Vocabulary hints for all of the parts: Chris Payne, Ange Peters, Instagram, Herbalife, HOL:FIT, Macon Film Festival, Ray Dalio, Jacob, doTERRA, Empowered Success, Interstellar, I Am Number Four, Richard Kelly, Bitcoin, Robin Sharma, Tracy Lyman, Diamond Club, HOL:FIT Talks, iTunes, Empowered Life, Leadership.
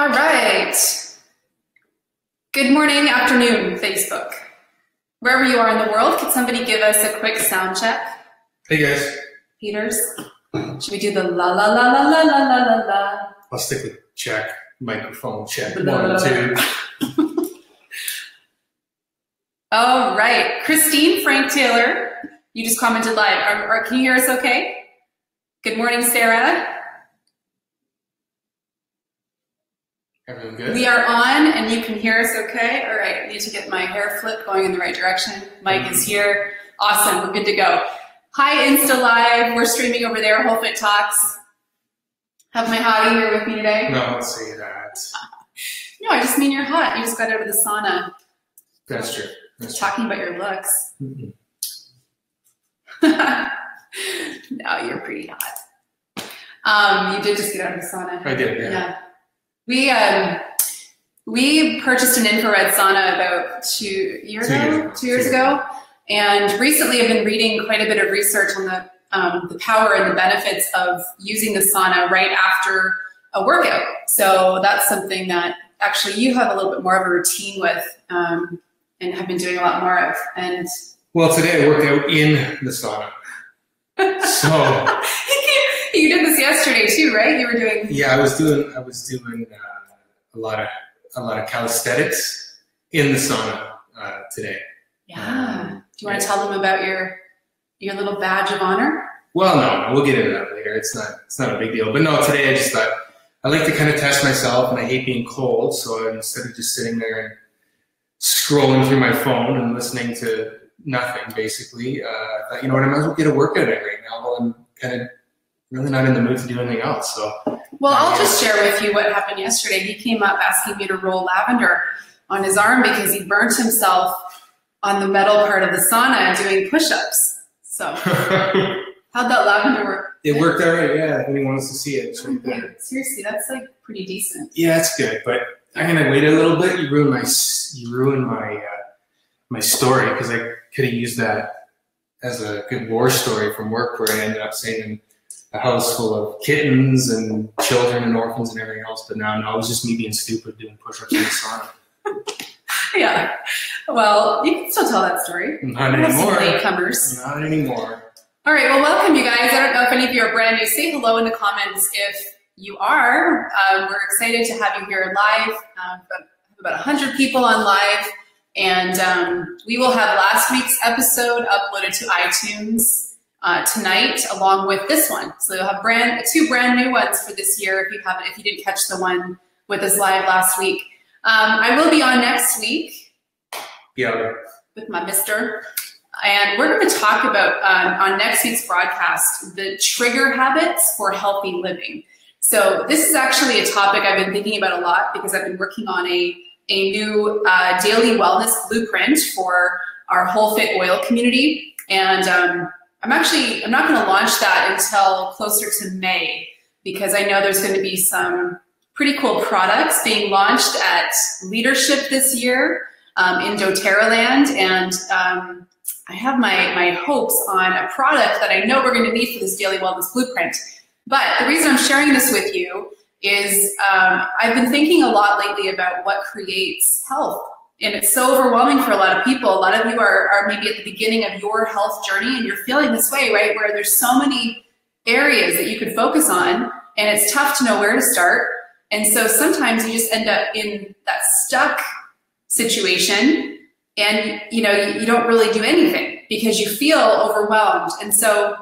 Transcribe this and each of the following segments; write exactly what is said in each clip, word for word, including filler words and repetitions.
All right. Good morning, afternoon, Facebook. Wherever you are in the world, could somebody give us a quick sound check? Hey, guys. Peters, should we do the la la la la la la la la la? I'll stick with check, microphone check, one, two. All right. Christine, Frank Taylor, you just commented live. Are, are, can you hear us okay? Good morning, Sarah. Everyone good? We are on, and you can hear us okay. All right, I need to get my hair flip going in the right direction. Mike mm-hmm. is here. Awesome, we're good to go. Hi, Insta Live. We're streaming over there, HOL:FIT Talks. Have my hottie here with me today? No, I'll say that. No, I just mean you're hot. You just got out of the sauna. That's true. That's Talking true. about your looks. Mm-hmm. Now you're pretty hot. Um, you did just get out of the sauna. I did, yeah. yeah. We um, we purchased an infrared sauna about two years two ago, years. two years two. ago, and recently I've been reading quite a bit of research on the um, the power and the benefits of using the sauna right after a workout. So that's something that actually you have a little bit more of a routine with, um, and have been doing a lot more of. And well, today I worked out in the sauna, so. You did this yesterday too, right? You were doing. Yeah, I was doing. I was doing uh, a lot of a lot of calisthenics in the sauna uh, today. Yeah. Um, Do you want to tell them about your your little badge of honor? Well, no, no, we'll get into that later. It's not. It's not a big deal. But no, today I just thought I like to kind of test myself, and I hate being cold. So instead of just sitting there and scrolling through my phone and listening to nothing, basically, uh, I thought, you know what, I might as well get a workout in right now while I'm kind of. Really not in the mood to do anything else. So, well, I'll just share with you what happened yesterday. He came up asking me to roll lavender on his arm because he burnt himself on the metal part of the sauna doing push-ups. So, how'd that lavender work? It worked all right, yeah. If anyone wants to see it, it's right there. Seriously, that's like pretty decent. Yeah, it's good, but I'm gonna wait a little bit. You ruined my you ruined my uh, my story because I could have used that as a good war story from work where I ended up saying. A house full of kittens and children and orphans and everything else, but now no, it was just me being stupid doing push-ups in the sauna. Yeah, well, you can still tell that story. Not anymore. Not anymore. All right, well, welcome you guys. I don't know if any of you are brand new. Say hello in the comments if you are. Um, we're excited to have you here live. Um, about one hundred people on live, and um, we will have last week's episode uploaded to iTunes. Uh, tonight, along with this one, so you'll have brand two brand new ones for this year. If you haven't, if you didn't catch the one with us live last week, um, I will be on next week. Yeah. With my mister, and we're going to talk about um, on next week's broadcast the trigger habits for healthy living. So this is actually a topic I've been thinking about a lot because I've been working on a a new uh, daily wellness blueprint for our HOL:FIT oil community, and. Um, I'm actually, I'm not going to launch that until closer to May because I know there's going to be some pretty cool products being launched at Leadership this year um, in doTERRA land. And um, I have my, my hopes on a product that I know we're going to need for this Daily Wellness Blueprint. But the reason I'm sharing this with you is um, I've been thinking a lot lately about what creates health. And it's so overwhelming for a lot of people. A lot of you are, are maybe at the beginning of your health journey and you're feeling this way, right? Where there's so many areas that you could focus on and it's tough to know where to start. And so sometimes you just end up in that stuck situation and you know you, you don't really do anything because you feel overwhelmed. And so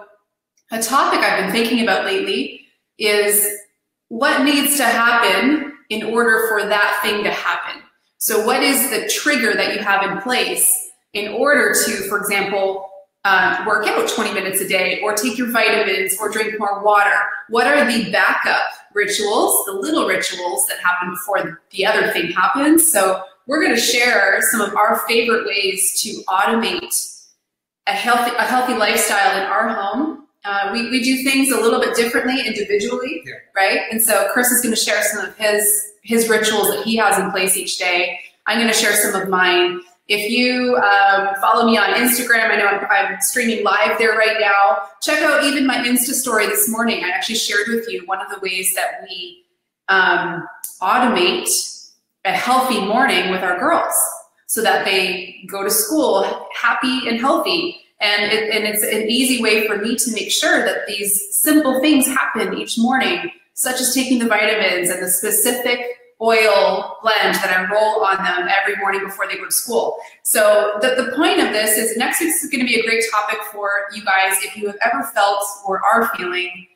a topic I've been thinking about lately is what needs to happen in order for that thing to happen. So what is the trigger that you have in place in order to, for example, uh, work out twenty minutes a day or take your vitamins or drink more water? What are the backup rituals, the little rituals that happen before the other thing happens? So we're going to share some of our favorite ways to automate a healthy, a healthy lifestyle in our home. Uh, we, we do things a little bit differently individually, yeah. right? And so Chris is going to share some of his his rituals that he has in place each day. I'm going to share some of mine. If you um, follow me on Instagram, I know I'm, I'm streaming live there right now. Check out even my Insta story this morning. I actually shared with you one of the ways that we um, automate a healthy morning with our girls so that they go to school happy and healthy. And, it, and it's an easy way for me to make sure that these simple things happen each morning, such as taking the vitamins and the specific oil blend that I roll on them every morning before they go to school. So the, the point of this is, next week's is going to be a great topic for you guys if you have ever felt or are feeling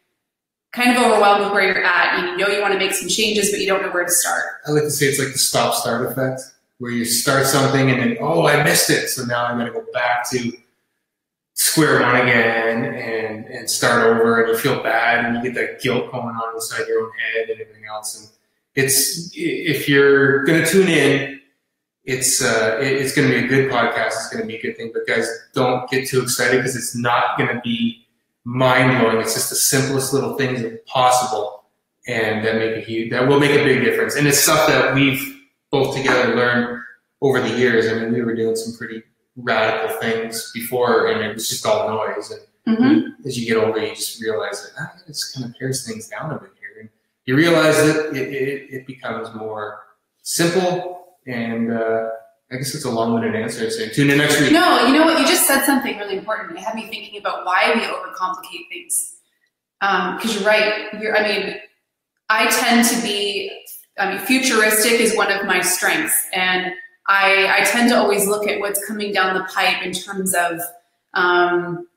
kind of overwhelmed with where you're at, and you know you want to make some changes, but you don't know where to start. I like to say it's like the stop-start effect, where you start something and then, oh, I missed it, so now I'm going to go back to square one again and, and start over, and you feel bad, and you get that guilt going on inside your own head and everything else. And it's, if you're going to tune in, it's, uh, it's going to be a good podcast. It's going to be a good thing, but guys, don't get too excited, because it's not going to be mind-blowing. It's just the simplest little things possible, and that make a huge, that will make a big difference. And it's stuff that we've both together learned over the years. I mean, we were doing some pretty radical things before, and it was just all noise, and mm-hmm. as you get older, you just realize that ah, this kind of pairs things down a bit here, and you realize that it, it, it becomes more simple, and uh, I guess it's a long-winded answer, so tune in next week. No, you know what, you just said something really important. It had me thinking about why we overcomplicate things, because um, you're right, you're, I mean, I tend to be, I mean, futuristic is one of my strengths, and I, I tend to always look at what's coming down the pipe in terms of um,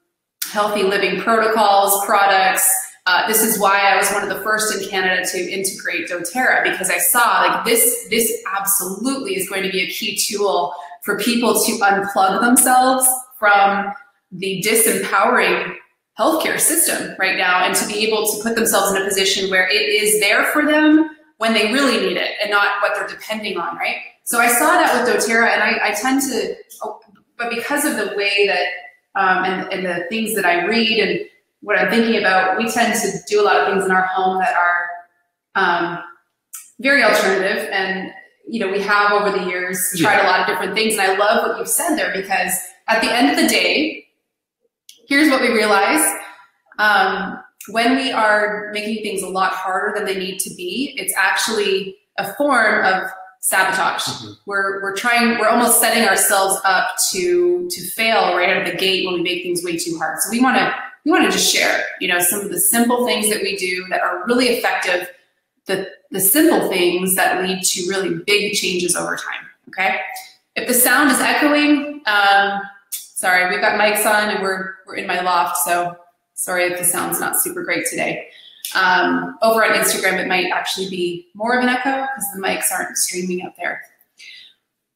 healthy living protocols, products. Uh, this is why I was one of the first in Canada to integrate doTERRA, because I saw like this, this absolutely is going to be a key tool for people to unplug themselves from the disempowering healthcare system right now, and to be able to put themselves in a position where it is there for them when they really need it, and not what they're depending on, right? So I saw that with doTERRA, and I, I tend to, but because of the way that, um, and, and the things that I read and what I'm thinking about, we tend to do a lot of things in our home that are um, very alternative, and you know, we have over the years tried yeah. a lot of different things, and I love what you've said there, because at the end of the day, here's what we realize. Um, when we are making things a lot harder than they need to be, it's actually a form of sabotage. Mm-hmm. We're we're trying. We're almost setting ourselves up to to fail right out of the gate when we make things way too hard. So we want to we want to just share, you know, some of the simple things that we do that are really effective. The the simple things that lead to really big changes over time. Okay. If the sound is echoing, um, sorry, we've got mics on and we're we're in my loft, so sorry if the sound's not super great today. Um, over on Instagram, it might actually be more of an echo because the mics aren't streaming up there.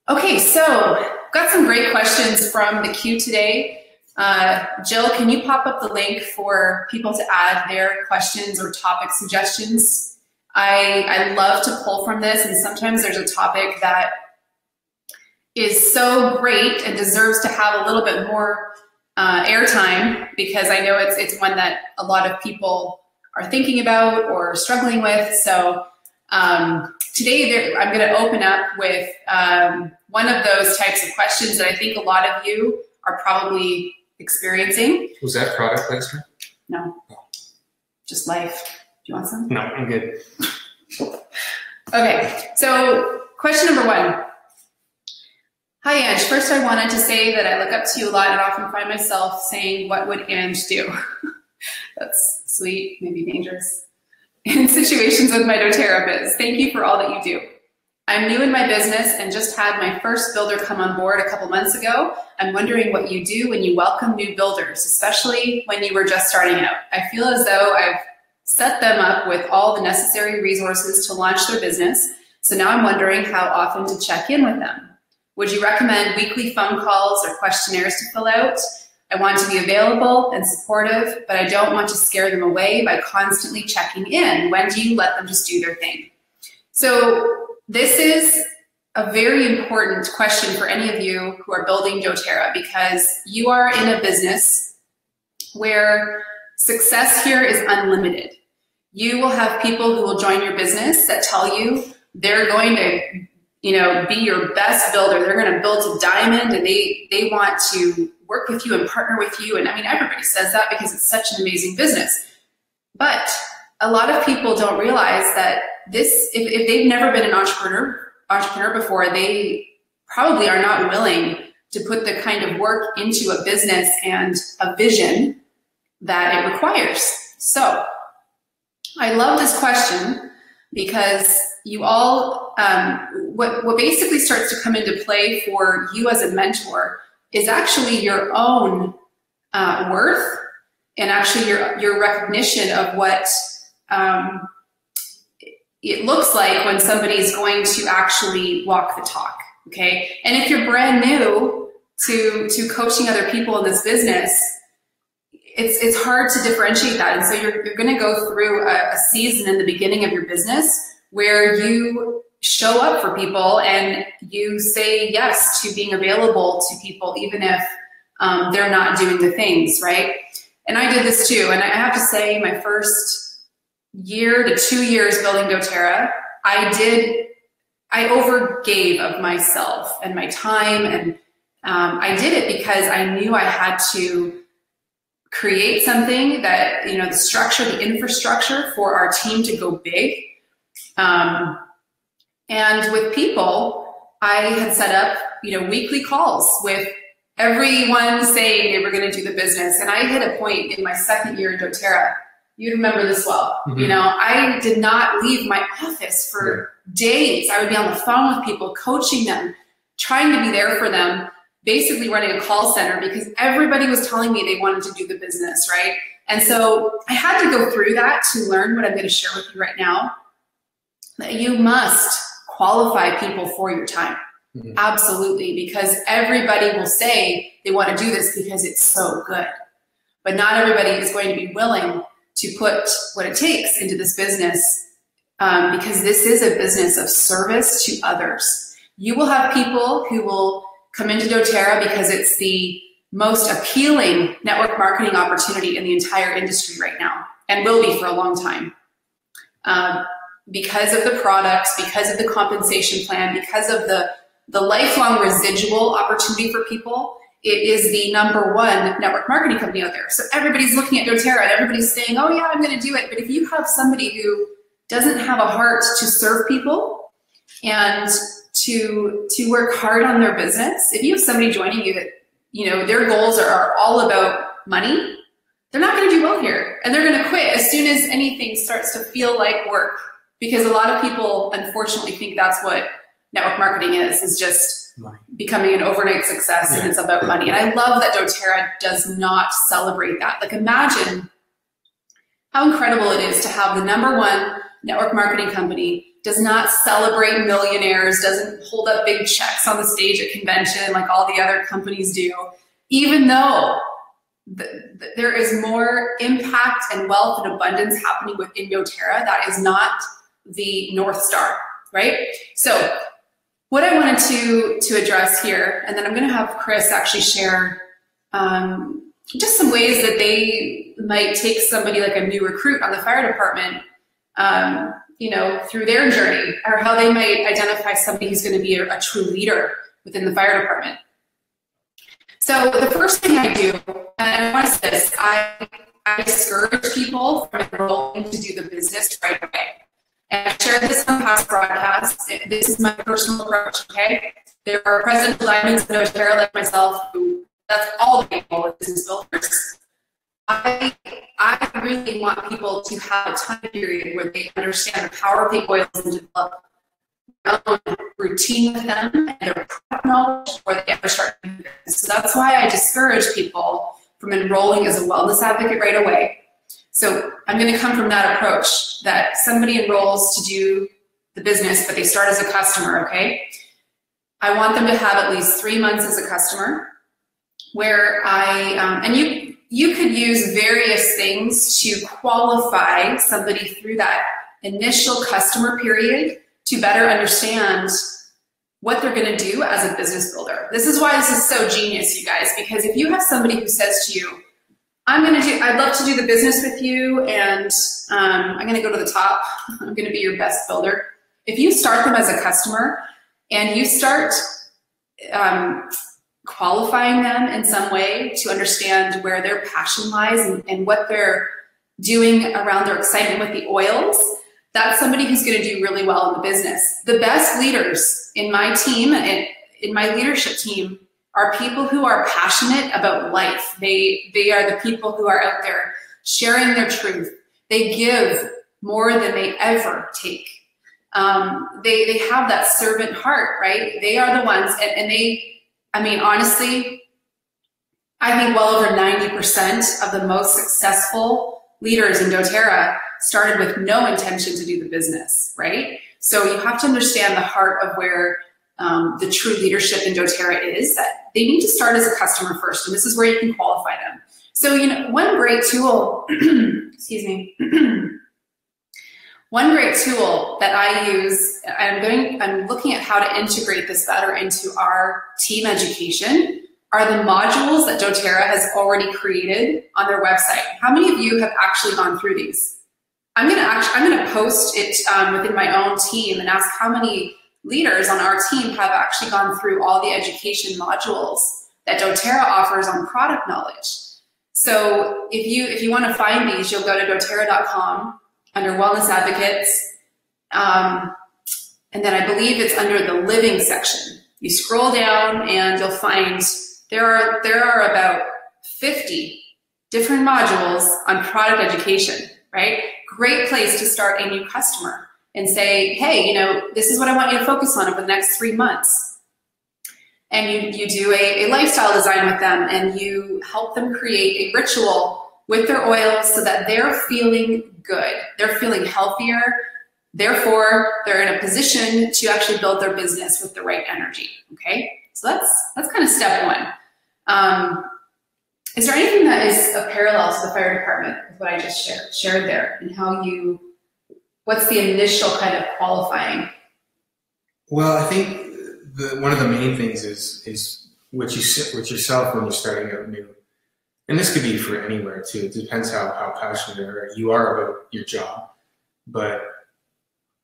Okay, so got some great questions from the queue today. Uh, Jill, can you pop up the link for people to add their questions or topic suggestions? I, I love to pull from this, and sometimes there's a topic that is so great and deserves to have a little bit more uh, airtime, because I know it's, it's one that a lot of people are thinking about or struggling with. So um, today there, I'm going to open up with um, one of those types of questions that I think a lot of you are probably experiencing. Was that product placement? No, just life. Do you want some? No, I'm good. Okay, so question number one. Hi, Ange. First, I wanted to say that I look up to you a lot and often find myself saying, what would Ange do? That's sweet, maybe dangerous. In situations with my doTERRA biz, thank you for all that you do. I'm new in my business and just had my first builder come on board a couple months ago. I'm wondering what you do when you welcome new builders, especially when you were just starting out. I feel as though I've set them up with all the necessary resources to launch their business, so now I'm wondering how often to check in with them. Would you recommend weekly phone calls or questionnaires to fill out? I want to be available and supportive, but I don't want to scare them away by constantly checking in. When do you let them just do their thing? So this is a very important question for any of you who are building doTERRA, because you are in a business where success here is unlimited. You will have people who will join your business that tell you they're going to, you know, be your best builder. They're going to build a diamond, and they, they want to work with you and partner with you. And I mean, everybody says that because it's such an amazing business. But a lot of people don't realize that this, if, if they've never been an entrepreneur, entrepreneur before, they probably are not willing to put the kind of work into a business and a vision that it requires. So I love this question because you all, um, what, what basically starts to come into play for you as a mentor is actually your own uh, worth and actually your, your recognition of what um, it looks like when somebody's going to actually walk the talk, okay? And if you're brand new to, to coaching other people in this business, it's, it's hard to differentiate that. And so you're, you're gonna go through a, a season in the beginning of your business where you show up for people and you say yes to being available to people, even if um, they're not doing the things, right? And I did this too. And I have to say my first year to two years building doTERRA, I did, I overgave of myself and my time. And um, I did it because I knew I had to create something that, you know, the structure, the infrastructure for our team to go big. Um, and with people, I had set up, you know, weekly calls with everyone saying they were going to do the business. And I hit a point in my second year in doTERRA, you remember this well, mm-hmm. you know, I did not leave my office for yeah. days. I would be on the phone with people, coaching them, trying to be there for them, basically running a call center because everybody was telling me they wanted to do the business, right? And so I had to go through that to learn what I'm going to share with you right now, that you must qualify people for your time. Mm-hmm. Absolutely, because everybody will say they want to do this because it's so good. But not everybody is going to be willing to put what it takes into this business um, because this is a business of service to others. You will have people who will come into doTERRA because it's the most appealing network marketing opportunity in the entire industry right now and will be for a long time. Um, because of the products, because of the compensation plan, because of the The lifelong residual opportunity for people, it is the number one network marketing company out there. So everybody's looking at doTERRA and everybody's saying, oh yeah, I'm gonna do it. But if you have somebody who doesn't have a heart to serve people and to, to work hard on their business, if you have somebody joining you that, you know, their goals are, are all about money, they're not gonna do well here. And they're gonna quit as soon as anything starts to feel like work. Because a lot of people, unfortunately, think that's what network marketing is, is just becoming an overnight success and it's about money. And I love that doTERRA does not celebrate that. Like imagine how incredible it is to have the number one network marketing company does not celebrate millionaires, doesn't hold up big checks on the stage at convention like all the other companies do, even though th th there is more impact and wealth and abundance happening within doTERRA. That is not the North Star, right? So what I wanted to, to address here, and then I'm gonna have Chris actually share um, just some ways that they might take somebody like a new recruit on the fire department, um, you know, through their journey, or how they might identify somebody who's gonna be a, a true leader within the fire department. So the first thing I do, and I want to say this, I, I discourage people from enrolling to do the business right away. And I shared this on past broadcasts. This is my personal approach, okay? There are presidential diamonds in doTERRA like myself who, that's all people with business builders. I, I really want people to have a time period where they understand the power of the oils and develop their own routine with them and their product knowledge before they ever start doing this. So that's why I discourage people from enrolling as a wellness advocate right away. So I'm going to come from that approach that somebody enrolls to do the business, but they start as a customer, okay? I want them to have at least three months as a customer where I, um, and you, you could use various things to qualify somebody through that initial customer period to better understand what they're going to do as a business builder. This is why this is so genius, you guys, because if you have somebody who says to you, I'm gonna do, I'd love to do the business with you and um, I'm gonna go to the top, I'm gonna be your best builder. If you start them as a customer and you start um, qualifying them in some way to understand where their passion lies and, and what they're doing around their excitement with the oils, that's somebody who's going to do really well in the business. The best leaders in my team and in my leadership team are people who are passionate about life. They, they are the people who are out there sharing their truth. They give more than they ever take. Um, they, they have that servant heart, right? They are the ones, and, and they, I mean, honestly, I think well over ninety percent of the most successful leaders in doTERRA started with no intention to do the business, right? So you have to understand the heart of where um, the true leadership in doTERRA is, that they need to start as a customer first, and this is where you can qualify them. So, you know, one great tool, excuse me, one great tool that I use, I'm going, I'm looking at how to integrate this better into our team education, are the modules that doTERRA has already created on their website. How many of you have actually gone through these? I'm gonna actually, I'm gonna post it um, within my own team and ask how many leaders on our team have actually gone through all the education modules that doTERRA offers on product knowledge. So if you if you want to find these, you'll go to doterra dot com under Wellness Advocates, um, and then I believe it's under the Living section. You scroll down and you'll find there are there are about fifty different modules on product education, right? Great place to start a new customer and say, hey, you know, this is what I want you to focus on over the next three months. And you, you do a, a lifestyle design with them, and you help them create a ritual with their oil so that they're feeling good, they're feeling healthier, therefore they're in a position to actually build their business with the right energy, okay? So that's, that's kind of step one. Um, is there anything that is a parallel to the fire department with what I just shared, shared there, and how you, what's the initial kind of qualifying? Well, I think the, one of the main things is, is what you sit with yourself when you're starting out new. And this could be for anywhere too. It depends how, how passionate you are about your job. But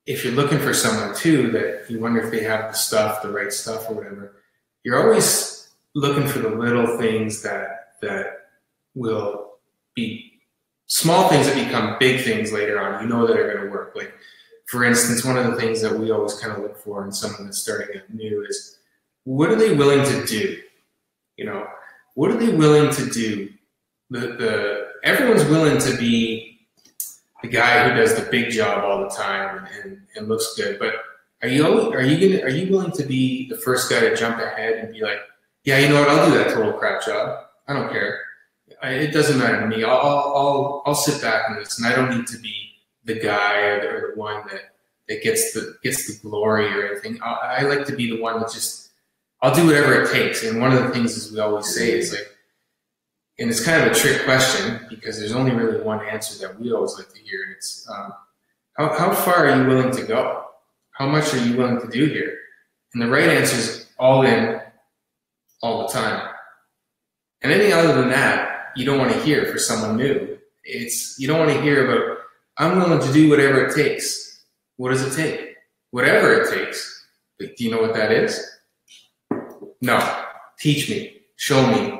if you're looking for someone too, that you wonder if they have the stuff, the right stuff or whatever, you're always looking for the little things that, that will be small things that become big things later on, you know, that are going to work. Like, for instance, one of the things that we always kind of look for in someone that's starting out new is, what are they willing to do? You know, what are they willing to do? The, the, everyone's willing to be the guy who does the big job all the time and, and looks good, but are you, are you gonna, are you willing to be the first guy to jump ahead and be like, yeah, you know what, I'll do that total crap job. I don't care. I, it doesn't matter to me. I'll, I'll, I'll sit back on this, and I don't need to be the guy or the, or the one that, that gets the gets the glory or anything. I, I like to be the one that just, I'll do whatever it takes. And one of the things is we always say is like, and it's kind of a trick question because there's only really one answer that we always like to hear. And it's, um, how, how far are you willing to go? How much are you willing to do here? And the right answer is all in, all the time. And anything other than that, you don't want to hear for someone new. It's, you don't want to hear about, I'm willing to do whatever it takes. What does it take? Whatever it takes. Like, do you know what that is? No. Teach me. Show me.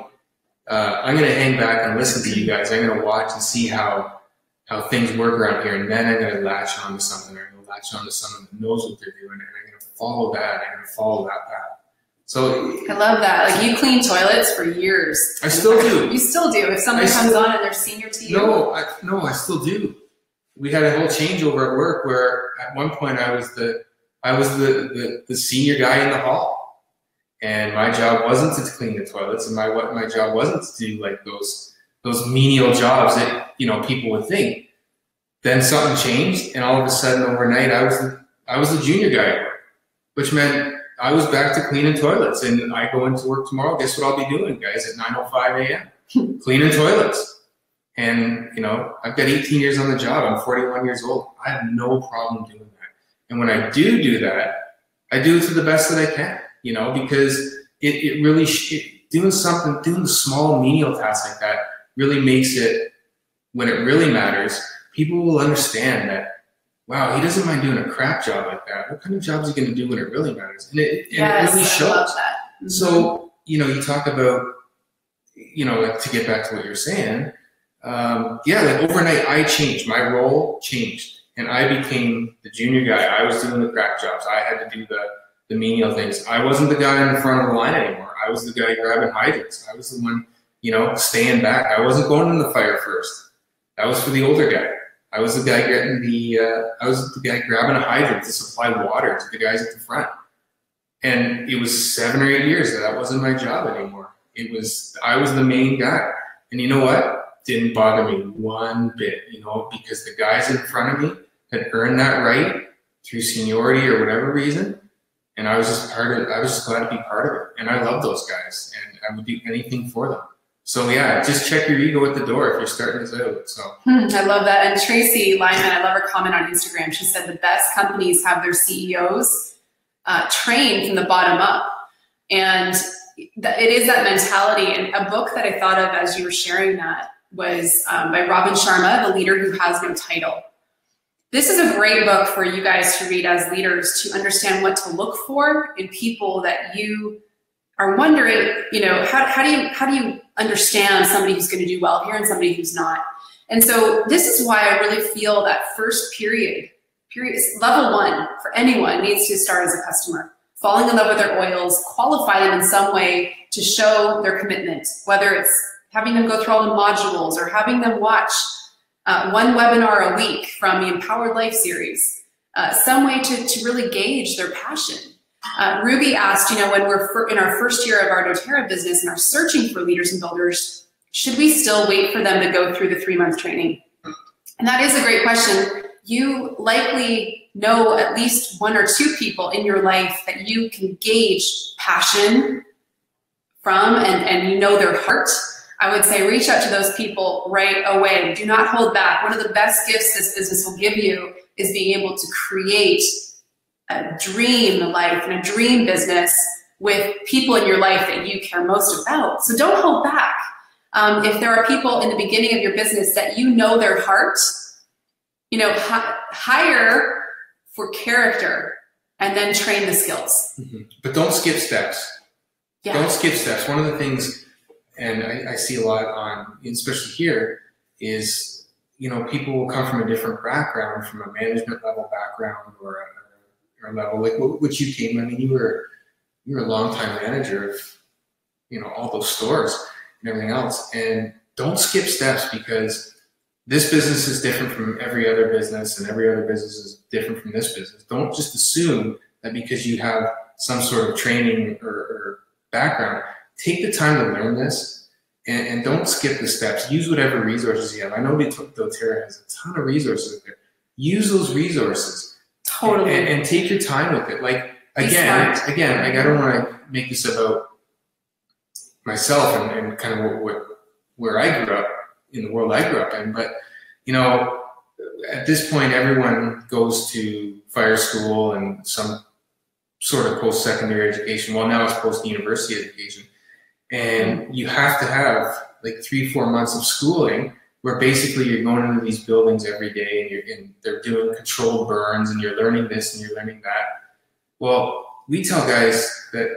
Uh, I'm going to hang back and listen to you guys. I'm going to watch and see how how things work around here, and then I'm going to latch on to something. I'm going to latch on to someone that knows what they're doing, and I'm going to follow that. I'm going to follow that path. So I love that. Like, you clean toilets for years. I still do. You still do. If someone comes on and they're senior to you. No, I, no, I still do. We had a whole changeover at work where at one point I was the I was the, the, the senior guy in the hall, and my job wasn't to clean the toilets, and my what my job wasn't to do like those those menial jobs that, you know, people would think. Then something changed, and all of a sudden overnight I was the, I was the junior guy at work, which meant I was back to cleaning toilets. And I go into work tomorrow. Guess what I'll be doing, guys, at nine oh five A M cleaning toilets. And, you know, I've got eighteen years on the job. I'm forty-one years old. I have no problem doing that. And when I do do that, I do it to the best that I can, you know, because it, it really, it, doing something, doing the small menial tasks like that really makes it, when it really matters, people will understand that, wow, he doesn't mind doing a crap job like that. What kind of job is he going to do when it really matters? And it, yes, and it really shows. I love that. Mm-hmm. So, you know, you talk about, you know, like, to get back to what you're saying, Um, yeah, like overnight I changed. My role changed. and I became the junior guy. I was doing the crack jobs. I had to do the, the menial things. I wasn't the guy in the front of the line anymore. I was the guy grabbing hydrants. I was the one, you know, staying back. I wasn't going in the fire first. That was for the older guy. I was the guy getting the, uh, I was the guy grabbing a hydrant to supply water to the guys at the front. And it was seven or eight years that that wasn't my job anymore. It was, I was the main guy. And you know what? Didn't bother me one bit, you know, because the guys in front of me had earned that right through seniority or whatever reason. And I was just part of, I was just glad to be part of it. And I love those guys and I would do anything for them. So yeah, just check your ego at the door if you're starting this out. So hmm, I love that. And Tracy Lyman, I love her comment on Instagram. She said the best companies have their C E Os uh, trained from the bottom up, and th it is that mentality. And a book that I thought of as you were sharing that was um, by Robin Sharma, The Leader Who Has No Title. This is a great book for you guys to read as leaders to understand what to look for in people that you are wondering, you know, how, how do you how do you understand somebody who's going to do well here and somebody who's not. And so this is why I really feel that first period, period level one for anyone needs to start as a customer, falling in love with their oils, qualify them in some way to show their commitment, whether it's having them go through all the modules or having them watch uh, one webinar a week from the Empowered Life series, uh, some way to, to really gauge their passion. Uh, Ruby asked, you know, when we're in our first year of our doTERRA business and are searching for leaders and builders, should we still wait for them to go through the three-month training? And that is a great question. You likely know at least one or two people in your life that you can gauge passion from and, and you know their heart. I would say reach out to those people right away. Do not hold back. One of the best gifts this business will give you is being able to create a dream life and a dream business with people in your life that you care most about. So don't hold back. Um, if there are people in the beginning of your business that you know their heart, you know, hire for character and then train the skills. Mm-hmm. But don't skip steps. Yeah. Don't skip steps. One of the things, and I, I see a lot on, especially here, is, you know, people will come from a different background, from a management level background or a level, like which you came, I mean, you were, you were a longtime manager of, you know, all those stores and everything else. And don't skip steps, because this business is different from every other business and every other business is different from this business. Don't just assume that because you have some sort of training or, or background, take the time to learn this and, and don't skip the steps. Use whatever resources you have. I know doTERRA has a ton of resources out there. Use those resources. Totally. And, and take your time with it. Like, again, again, like, I don't want to make this about myself and, and kind of what, what, where I grew up in the world I grew up in. But, you know, at this point, everyone goes to fire school and some sort of post-secondary education. Well, now it's post-university education. And you have to have like three, four months of schooling where basically you're going into these buildings every day and, you're, and they're doing controlled burns and you're learning this and you're learning that. Well, we tell guys that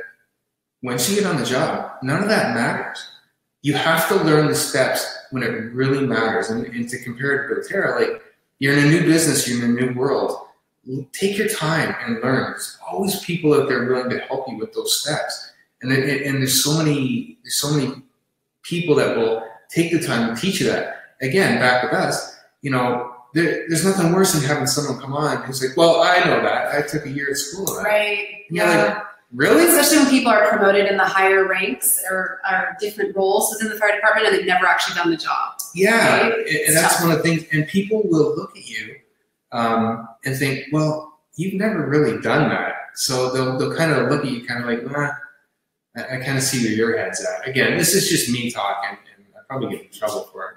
once you get on the job, none of that matters. You have to learn the steps when it really matters. And, and to compare it to doTERRA, like, you're in a new business, you're in a new world. Take your time and learn. There's always people out there willing to help you with those steps. And, it, and there's, so many, there's so many people that will take the time to teach you that. Again, back with us, you know, there, there's nothing worse than having someone come on who's like, well, I know that. I took a year at school. That. Right. Yeah. Like, really? Especially when people are promoted in the higher ranks or, or different roles within the fire department and they've never actually done the job. Yeah. Right? And, and that's one of the things. And people will look at you um, and think, well, you've never really done that. So they'll, they'll kind of look at you kind of like, nah, I, I kind of see where your head's at. Again, this is just me talking, and I probably get in trouble for it.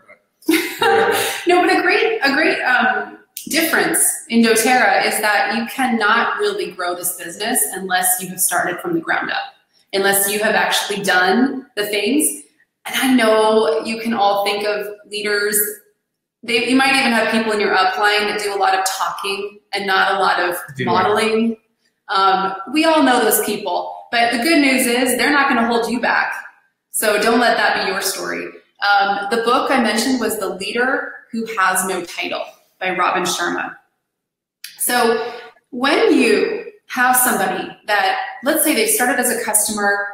No, but a great, a great um, difference in doTERRA is that you cannot really grow this business unless you have started from the ground up, unless you have actually done the things. And I know you can all think of leaders. They, you might even have people in your upline that do a lot of talking and not a lot of modeling. Um, we all know those people, but the good news is they're not going to hold you back. So don't let that be your story. Um, the book I mentioned was The Leader Who Has No Title by Robin Sharma. So when you have somebody that, let's say they started as a customer,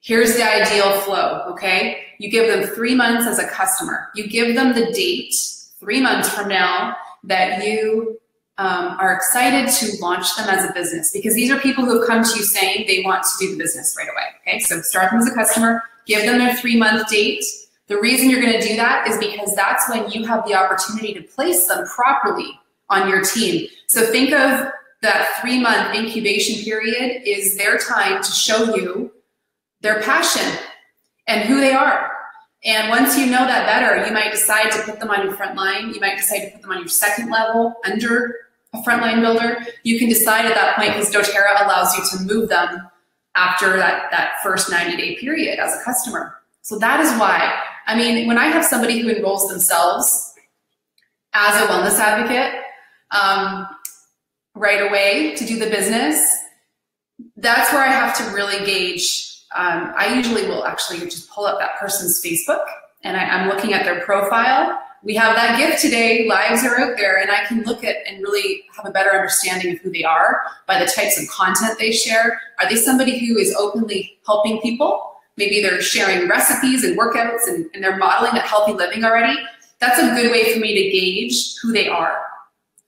here's the ideal flow, okay? You give them three months as a customer. You give them the date three months from now that you um, are excited to launch them as a business, because these are people who have come to you saying they want to do the business right away, okay? So start them as a customer, give them their three-month date. The reason you're gonna do that is because that's when you have the opportunity to place them properly on your team. So think of that three-month incubation period is their time to show you their passion and who they are. And once you know that better, you might decide to put them on your front line. You might decide to put them on your second level under a frontline builder. You can decide at that point, because doTERRA allows you to move them after that, that first ninety day period as a customer. So that is why, I mean, when I have somebody who enrolls themselves as a wellness advocate um, right away to do the business, that's where I have to really gauge. Um, I usually will actually just pull up that person's Facebook, and I, I'm looking at their profile. We have that gift today, lives are out there, and I can look at and really have a better understanding of who they are by the types of content they share. Are they somebody who is openly helping people? Maybe they're sharing recipes and workouts and, and they're modeling that healthy living already. That's a good way for me to gauge who they are.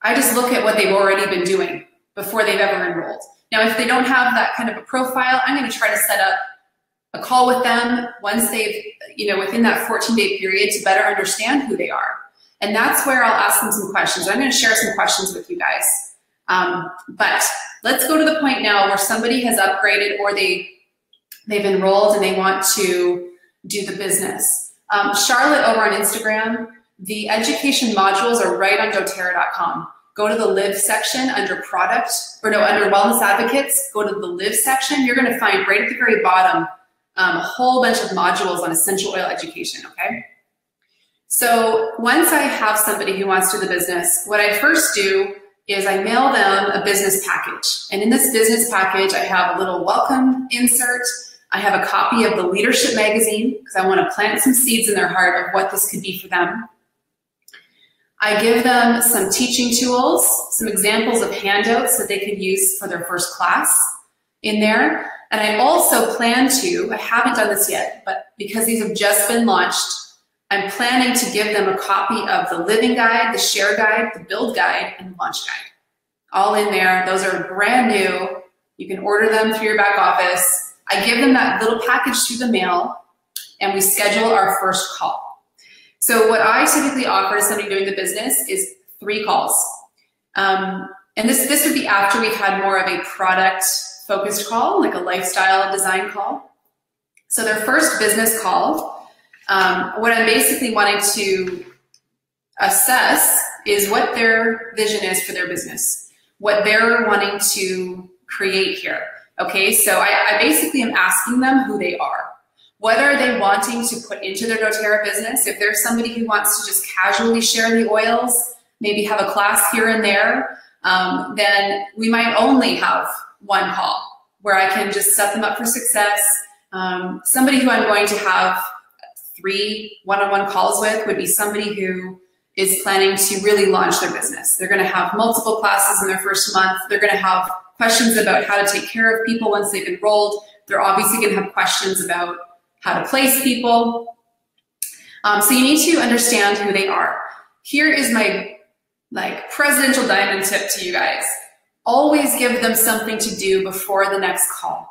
I just look at what they've already been doing before they've ever enrolled. Now, if they don't have that kind of a profile, I'm gonna try to set up a call with them once they've, you know, within that fourteen day period to better understand who they are. And that's where I'll ask them some questions. I'm gonna share some questions with you guys. Um, but let's go to the point now where somebody has upgraded, or they, they've enrolled and they want to do the business. Um, Charlotte over on Instagram, the education modules are right on doTERRA dot com. Go to the live section under product, or no, under wellness advocates, go to the live section. You're gonna find right at the very bottom Um, a whole bunch of modules on essential oil education, okay? So once I have somebody who wants to do the business, what I first do is I mail them a business package. And in this business package, I have a little welcome insert. I have a copy of the Leadership magazine, because I want to plant some seeds in their heart of what this could be for them. I give them some teaching tools, some examples of handouts that they could use for their first class in there. And I also plan to, I haven't done this yet, but because these have just been launched, I'm planning to give them a copy of the Living Guide, the Share Guide, the Build Guide, and the Launch Guide. All in there. Those are brand new. You can order them through your back office. I give them that little package through the mail, and we schedule our first call. So what I typically offer to somebody doing the business is three calls. Um, and this, this would be after we've had more of a product focused call, like a lifestyle design call. So their first business call, um, what I'm basically wanting to assess is what their vision is for their business, what they're wanting to create here. Okay, so I, I basically am asking them who they are. What are they wanting to put into their doTERRA business? If there's somebody who wants to just casually share the oils, maybe have a class here and there, um, then we might only have one call where I can just set them up for success. Um, somebody who I'm going to have three one-on-one calls with would be somebody who is planning to really launch their business. They're gonna have multiple classes in their first month. They're gonna have questions about how to take care of people once they've enrolled. They're obviously gonna have questions about how to place people. Um, so you need to understand who they are. Here is my like presidential diamond tip to you guys. Always give them something to do before the next call.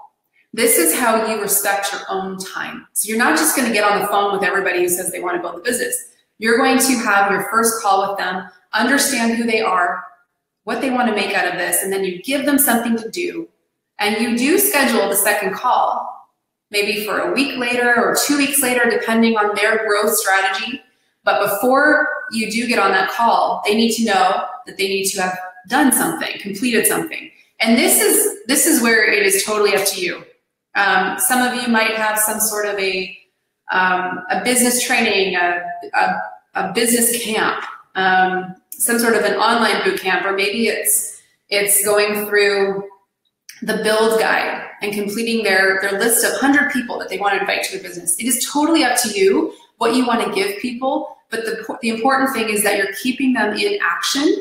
This is how you respect your own time. So you're not just gonna get on the phone with everybody who says they wanna build a business. You're going to have your first call with them, understand who they are, what they wanna make out of this, and then you give them something to do. And you do schedule the second call, maybe for a week later or two weeks later, depending on their growth strategy. But before you do get on that call, they need to know that they need to have done something, completed something. And this is this is where it is totally up to you. Um, some of you might have some sort of a, um, a business training, a, a, a business camp, um, some sort of an online boot camp, or maybe it's, it's going through the build guide and completing their, their list of one hundred people that they want to invite to their business. It is totally up to you what you want to give people, but the, the important thing is that you're keeping them in action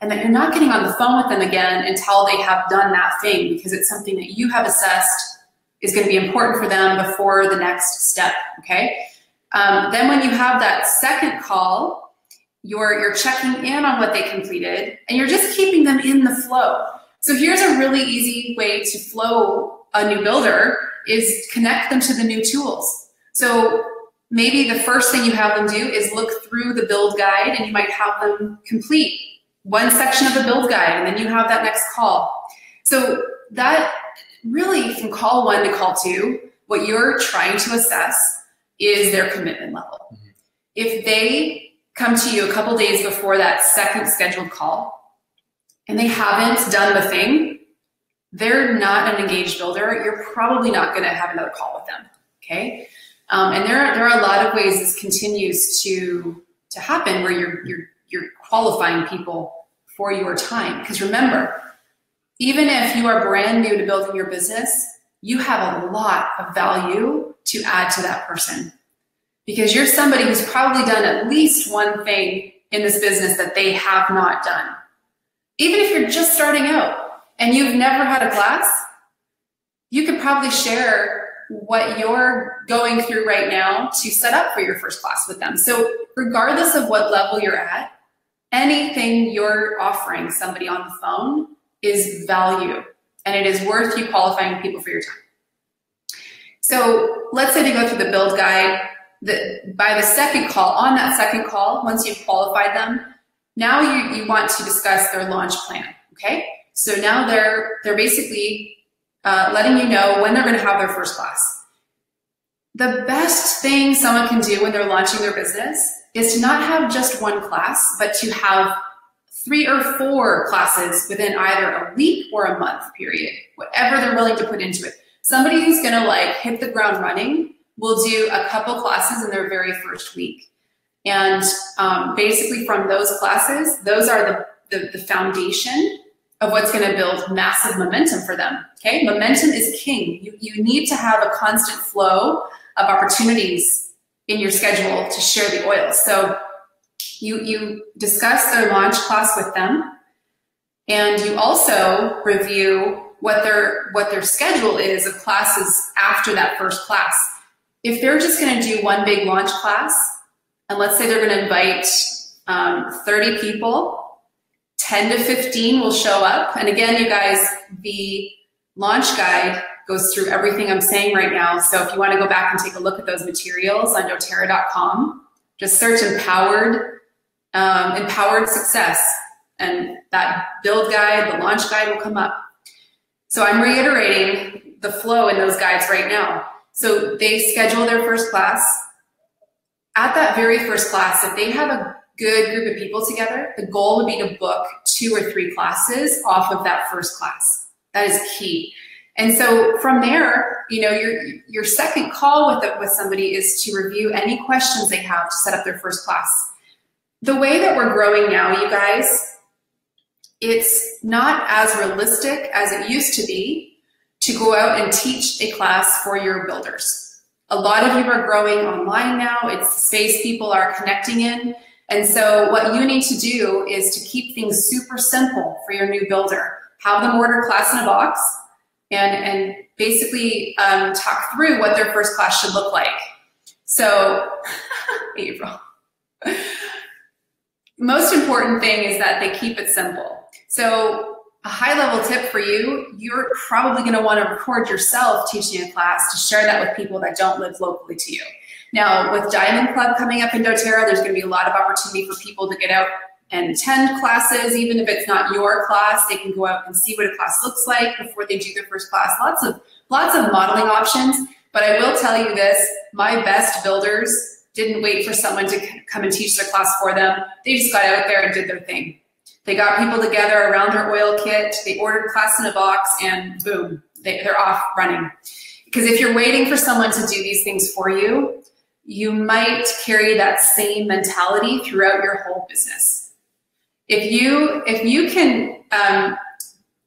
and that you're not getting on the phone with them again until they have done that thing, because it's something that you have assessed is going to be important for them before the next step, okay? Um, then when you have that second call, you're, you're checking in on what they completed, and you're just keeping them in the flow. So here's a really easy way to flow a new builder is connect them to the new tools. So maybe the first thing you have them do is look through the build guide, and you might have them complete one section of the build guide, and then you have that next call. So that really, from call one to call two, what you're trying to assess is their commitment level. Mm-hmm. If they come to you a couple days before that second scheduled call and they haven't done the thing, they're not an engaged builder. You're probably not going to have another call with them, okay? Um, and there are, there are a lot of ways this continues to, to happen where you're, you're, you're qualifying people for your time. Because remember, even if you are brand new to building your business, you have a lot of value to add to that person, because you're somebody who's probably done at least one thing in this business that they have not done. Even if you're just starting out and you've never had a class, you could probably share what you're going through right now to set up for your first class with them. So regardless of what level you're at, anything you're offering somebody on the phone is value, and it is worth you qualifying people for your time. So let's say they go through the build guide. The, by the second call, on that second call, once you've qualified them, now you, you want to discuss their launch plan, okay? So now they're, they're basically uh, letting you know when they're gonna have their first class. The best thing someone can do when they're launching their business is to not have just one class, but to have three or four classes within either a week or a month period, whatever they're willing to put into it. Somebody who's gonna like hit the ground running will do a couple classes in their very first week. And um, basically from those classes, those are the, the, the foundation of what's gonna build massive momentum for them, okay? Momentum is king. You, you need to have a constant flow of opportunities in your schedule to share the oil. So you, you discuss their launch class with them, and you also review what their, what their schedule is of classes after that first class. If they're just gonna do one big launch class, and let's say they're gonna invite um, thirty people, ten to fifteen will show up. And again, you guys, the launch guide goes through everything I'm saying right now. So if you wanna go back and take a look at those materials on doTERRA dot com, just search Empowered, um, Empowered Success, and that build guide, the launch guide will come up. So I'm reiterating the flow in those guides right now. So they schedule their first class. At that very first class, if they have a good group of people together, the goal would be to book two or three classes off of that first class. That is key. And so from there, you know, your, your second call with, the, with somebody is to review any questions they have to set up their first class. The way that we're growing now, you guys, it's not as realistic as it used to be to go out and teach a class for your builders. A lot of you are growing online now. It's the space people are connecting in. And so what you need to do is to keep things super simple for your new builder. Have them order class in a box and, and basically um, talk through what their first class should look like. So, April. Most important thing is that they keep it simple. So a high level tip for you, you're probably gonna wanna record yourself teaching a class to share that with people that don't live locally to you. Now with Diamond Club coming up in doTERRA, there's gonna be a lot of opportunity for people to get out and attend classes. Even if it's not your class, they can go out and see what a class looks like before they do their first class. Lots of, lots of modeling options, but I will tell you this, my best builders didn't wait for someone to come and teach their class for them. They just got out there and did their thing. They got people together around their oil kit, they ordered class in a box, and boom, they, they're off running. Because if you're waiting for someone to do these things for you, you might carry that same mentality throughout your whole business. If you, if you can um,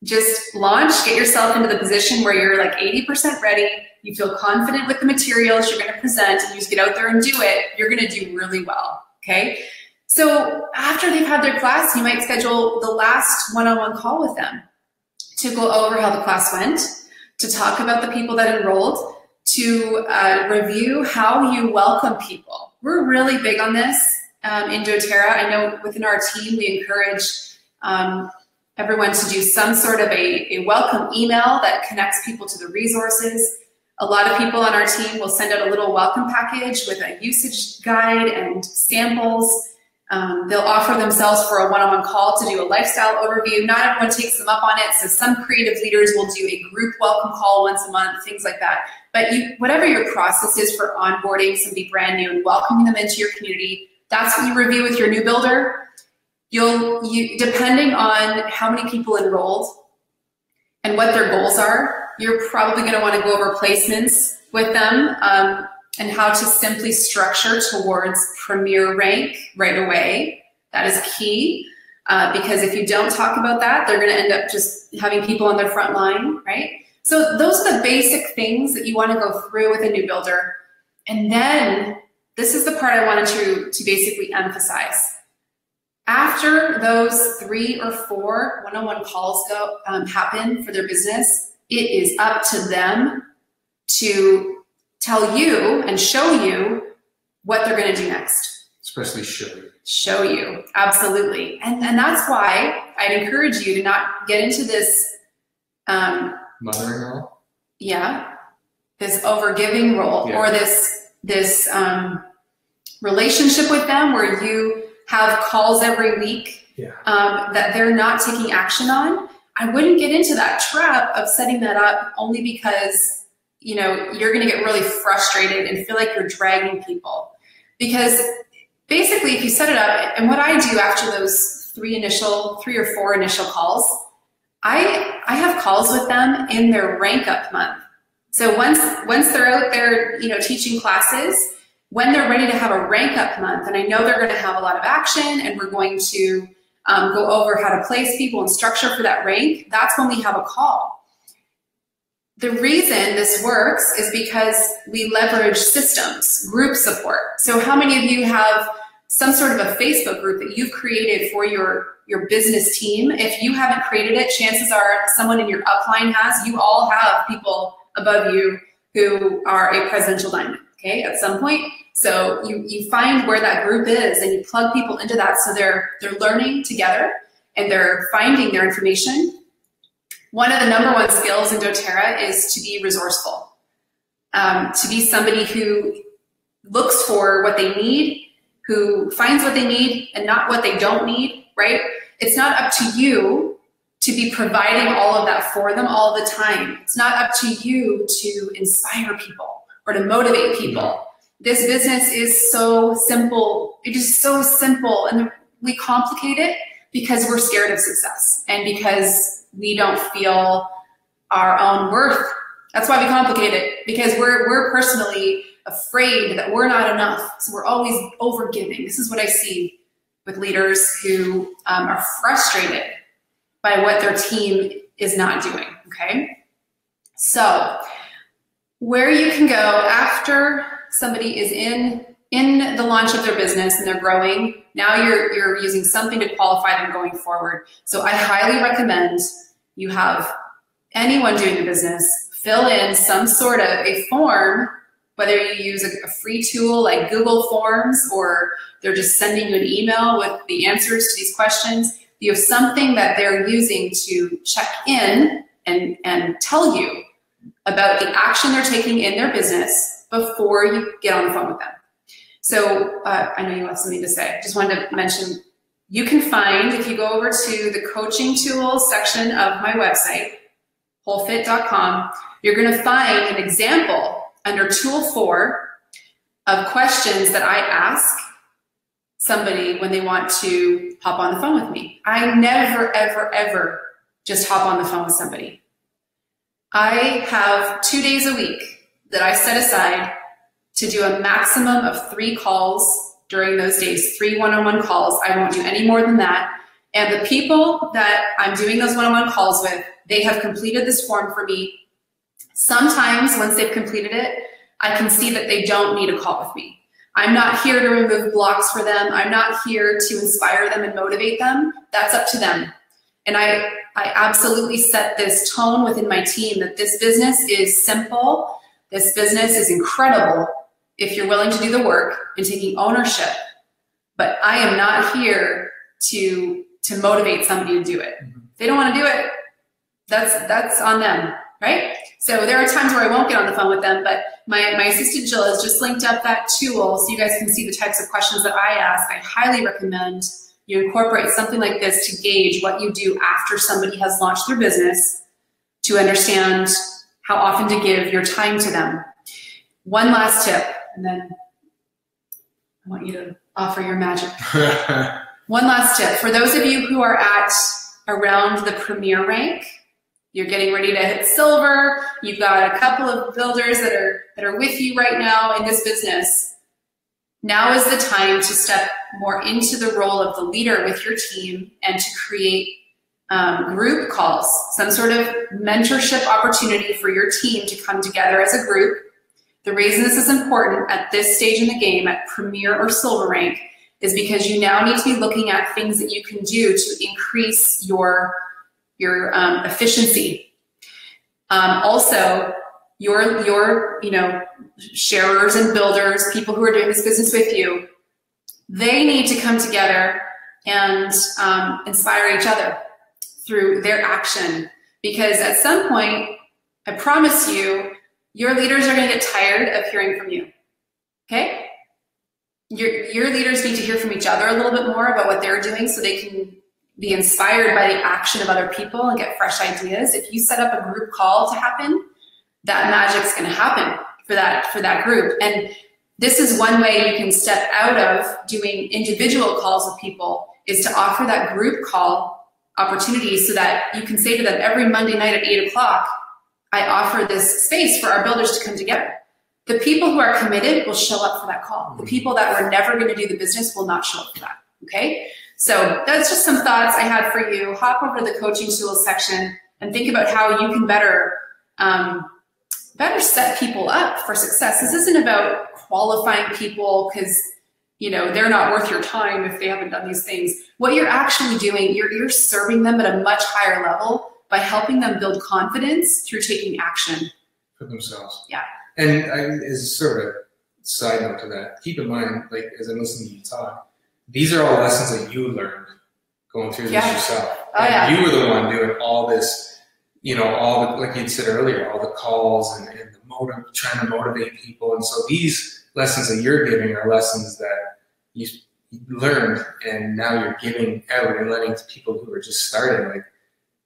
just launch, get yourself into the position where you're like eighty percent ready, you feel confident with the materials you're gonna present, and you just get out there and do it, you're gonna do really well, okay? So after they've had their class, you might schedule the last one-on-one call with them to go over how the class went, to talk about the people that enrolled, to uh, review how you welcome people. We're really big on this um, in doTERRA. I know within our team, we encourage um, everyone to do some sort of a, a welcome email that connects people to the resources. A lot of people on our team will send out a little welcome package with a usage guide and samples. Um, they'll offer themselves for a one-on-one call to do a lifestyle overview. Not everyone takes them up on it, so some creative leaders will do a group welcome call once a month, things like that. But you, whatever your process is for onboarding somebody brand new and welcoming them into your community, that's what you review with your new builder. You'll, you, depending on how many people enrolled and what their goals are, you're probably going to want to go over placements with them um, and how to simply structure towards premier rank right away. That is key uh, because if you don't talk about that, they're going to end up just having people on their front line, right? So those are the basic things that you want to go through with a new builder. And then this is the part I wanted to, to basically emphasize. After those three or four one-on-one calls go um, happen for their business, it is up to them to tell you and show you what they're going to do next. Especially show you. Show you, absolutely. And, and that's why I'd encourage you to not get into this... Um, mothering role? Yeah. This overgiving role yeah. or this, this um, relationship with them where you have calls every week yeah. um, that they're not taking action on. I wouldn't get into that trap of setting that up only because, you know, you're going to get really frustrated and feel like you're dragging people. Because basically if you set it up, and what I do after those three initial, three or four initial calls, I I have calls with them in their rank up month. So once once they're out there, you know, teaching classes, when they're ready to have a rank up month, and I know they're going to have a lot of action and we're going to Um, go over how to place people and structure for that rank, that's when we have a call. The reason this works is because we leverage systems, group support. So how many of you have some sort of a Facebook group that you've created for your, your business team? If you haven't created it, chances are someone in your upline has. You all have people above you who are a presidential diamond, okay, at some point. So you, you find where that group is and you plug people into that so they're, they're learning together and they're finding their information. One of the number one skills in doTERRA is to be resourceful, um, to be somebody who looks for what they need, who finds what they need and not what they don't need, right? It's not up to you to be providing all of that for them all the time. It's not up to you to inspire people or to motivate people. This business is so simple. It is so simple, and we complicate it because we're scared of success and because we don't feel our own worth. That's why we complicate it, because we're, we're personally afraid that we're not enough. So we're always overgiving. This is what I see with leaders who um, are frustrated by what their team is not doing, okay? So where you can go after somebody is in in the launch of their business and they're growing, now you're, you're using something to qualify them going forward. So I highly recommend you have anyone doing the business fill in some sort of a form, whether you use a, a free tool like Google Forms or they're just sending you an email with the answers to these questions. You have something that they're using to check in and, and tell you about the action they're taking in their business before you get on the phone with them. So uh, I know you have something to say. Just wanted to mention, you can find, if you go over to the coaching tools section of my website, HOL:FIT dot com, you're gonna find an example under tool four of questions that I ask somebody when they want to hop on the phone with me. I never, ever, ever just hop on the phone with somebody. I have two days a week that I set aside to do a maximum of three calls during those days, three one-on-one calls. I won't do any more than that. And the people that I'm doing those one-on-one calls with, they have completed this form for me. Sometimes once they've completed it, I can see that they don't need a call with me. I'm not here to remove blocks for them. I'm not here to inspire them and motivate them. That's up to them. And I, I absolutely set this tone within my team that this business is simple. This business is incredible if you're willing to do the work and taking ownership. But I am not here to, to motivate somebody to do it. If they don't want to do it, that's, that's on them, right? So there are times where I won't get on the phone with them, but my, my assistant Jill has just linked up that tool so you guys can see the types of questions that I ask. I highly recommend you incorporate something like this to gauge what you do after somebody has launched their business to understand how often to give your time to them. One last tip, and then I want you to offer your magic. One last tip. For those of you who are at around the premier rank, you're getting ready to hit silver, you've got a couple of builders that are, that are with you right now in this business, now is the time to step more into the role of the leader with your team and to create um, group calls, some sort of mentorship opportunity for your team to come together as a group. The reason this is important at this stage in the game, at premier or silver rank, is because you now need to be looking at things that you can do to increase your, your um, efficiency. Um, also, your, your you know, sharers and builders, people who are doing this business with you, they need to come together and um, inspire each other through their action. Because at some point, I promise you, your leaders are gonna get tired of hearing from you, okay? Your, your leaders need to hear from each other a little bit more about what they're doing so they can be inspired by the action of other people and get fresh ideas. If you set up a group call to happen, that magic's gonna happen for that, for that group. And this is one way you can step out of doing individual calls with people, is to offer that group call opportunity so that you can say to them every Monday night at eight o'clock, I offer this space for our builders to come together. The people who are committed will show up for that call. The people that were never gonna do the business will not show up for that, okay? So that's just some thoughts I had for you. Hop over to the coaching tools section and think about how you can better, um, better set people up for success. This isn't about qualifying people because, you know, they're not worth your time if they haven't done these things. What you're actually doing, you're, you're serving them at a much higher level by helping them build confidence through taking action. For themselves. Yeah. And I, as sort of a side note to that, keep in mind, like, as I'm listening to you talk, these are all lessons that you learned going through yeah. this yourself. Oh, and yeah. you were the one doing all this, you know, all the, like you said earlier, all the calls and, and the motive, trying to motivate people. And so these lessons that you're giving are lessons that you learned and now you're giving out and letting people who are just starting, like,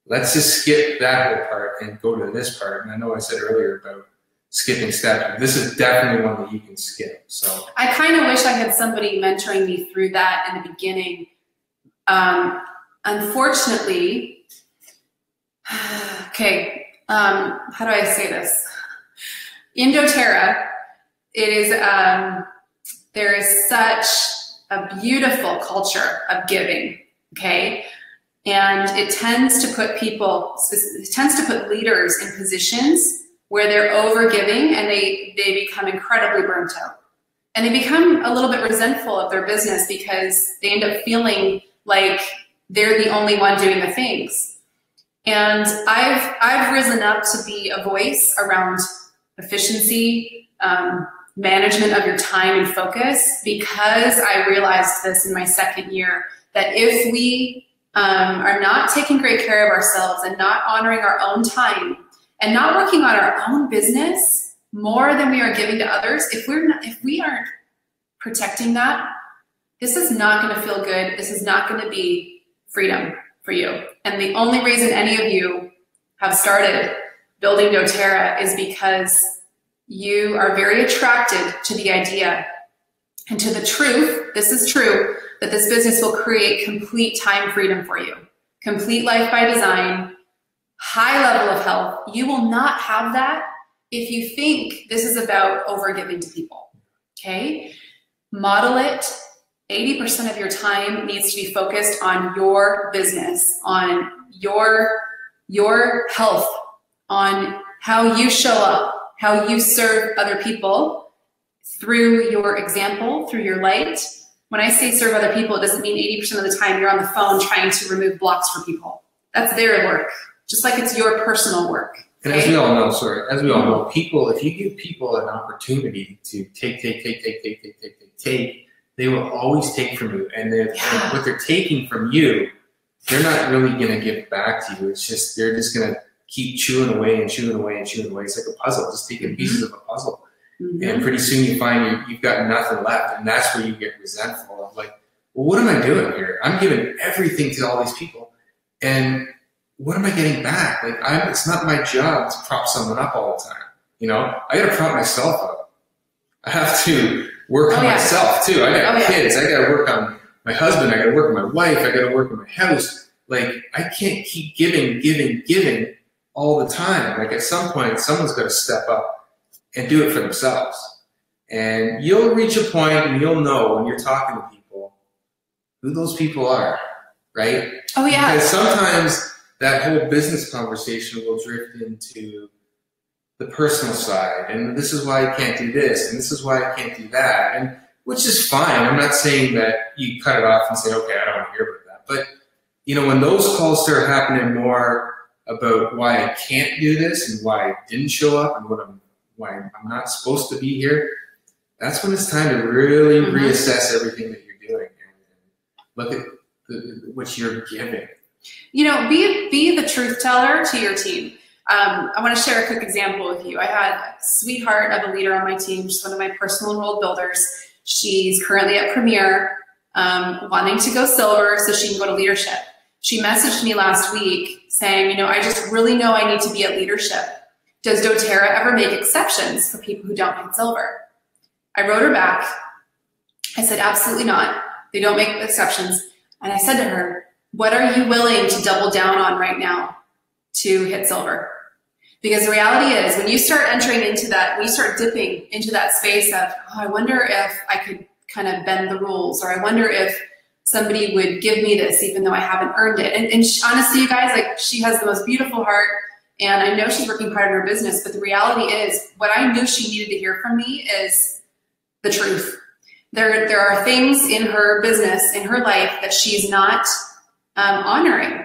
let's just skip that whole part and go to this part. And I know I said earlier about skipping steps. This is definitely one that you can skip. So I kind of wish I had somebody mentoring me through that in the beginning. Um, unfortunately, okay, um, how do I say this? In doTERRA, it is um, there is such a beautiful culture of giving. Okay, and it tends to put people, it tends to put leaders in positions where they're over-giving and they, they become incredibly burnt out. And they become a little bit resentful of their business because they end up feeling like they're the only one doing the things. And I've, I've risen up to be a voice around efficiency, um, management of your time and focus, because I realized this in my second year, that if we um, are not taking great care of ourselves and not honoring our own time, and not working on our own business more than we are giving to others, if we're not, if we aren't protecting that, this is not gonna feel good. This is not gonna be freedom for you. And the only reason any of you have started building doTERRA is because you are very attracted to the idea and to the truth, this is true, that this business will create complete time freedom for you, complete life by design, high level of health. You will not have that if you think this is about overgiving to people, okay? Model it. eighty percent of your time needs to be focused on your business, on your, your health, on how you show up, how you serve other people. through your example, through your light. When I say serve other people, it doesn't mean eighty percent of the time you're on the phone trying to remove blocks for people. That's their work, just like it's your personal work. And as we all know, sorry, as we all know, people, if you give people an opportunity to take, take, take, take, take, take, take, take, take, they will always take from you. And if, yeah. what they're taking from you, they're not really going to give back to you. It's just, they're just going to keep chewing away and chewing away and chewing away. It's like a puzzle, just taking pieces of a puzzle. Mm-hmm. And pretty soon you find you, you've got nothing left. And that's where you get resentful of like, well, what am I doing here? I'm giving everything to all these people. And what am I getting back? Like, I'm, it's not my job to prop someone up all the time. You know, I got to prop myself up. I have to work oh, on yeah. myself too. I got oh, kids. Yeah. I got to work on my husband. I got to work on my wife. I got to work on my house. Like, I can't keep giving, giving, giving all the time. Like, at some point, someone's got to step up and do it for themselves. And you'll reach a point and you'll know when you're talking to people who those people are, right? Oh, yeah. Because sometimes that whole business conversation will drift into the personal side, and this is why I can't do this, and this is why I can't do that, and which is fine. I'm not saying that you cut it off and say, okay, I don't want to hear about that. But, you know, when those calls start happening more about why I can't do this and why I didn't show up and what I'm, why I'm not supposed to be here, that's when it's time to really mm-hmm. reassess everything that you're doing and look at the, what you're giving. You know, be be the truth teller to your team. Um, I want to share a quick example with you. I had a sweetheart of a leader on my team. She's one of my personal world builders. She's currently at Premier, um, wanting to go silver so she can go to leadership. She messaged me last week saying, you know, I just really know I need to be at leadership. Does doTERRA ever make exceptions for people who don't hit silver? I wrote her back. I said, absolutely not. They don't make exceptions. And I said to her, what are you willing to double down on right now to hit silver? Because the reality is, when you start entering into that, when you start dipping into that space of, oh, I wonder if I could kind of bend the rules, or I wonder if somebody would give me this even though I haven't earned it. And, and she, honestly, you guys, like, she has the most beautiful heart, and I know she's working hard in her business, but the reality is, what I knew she needed to hear from me is the truth. There, there are things in her business, in her life, that she's not Um, honoring.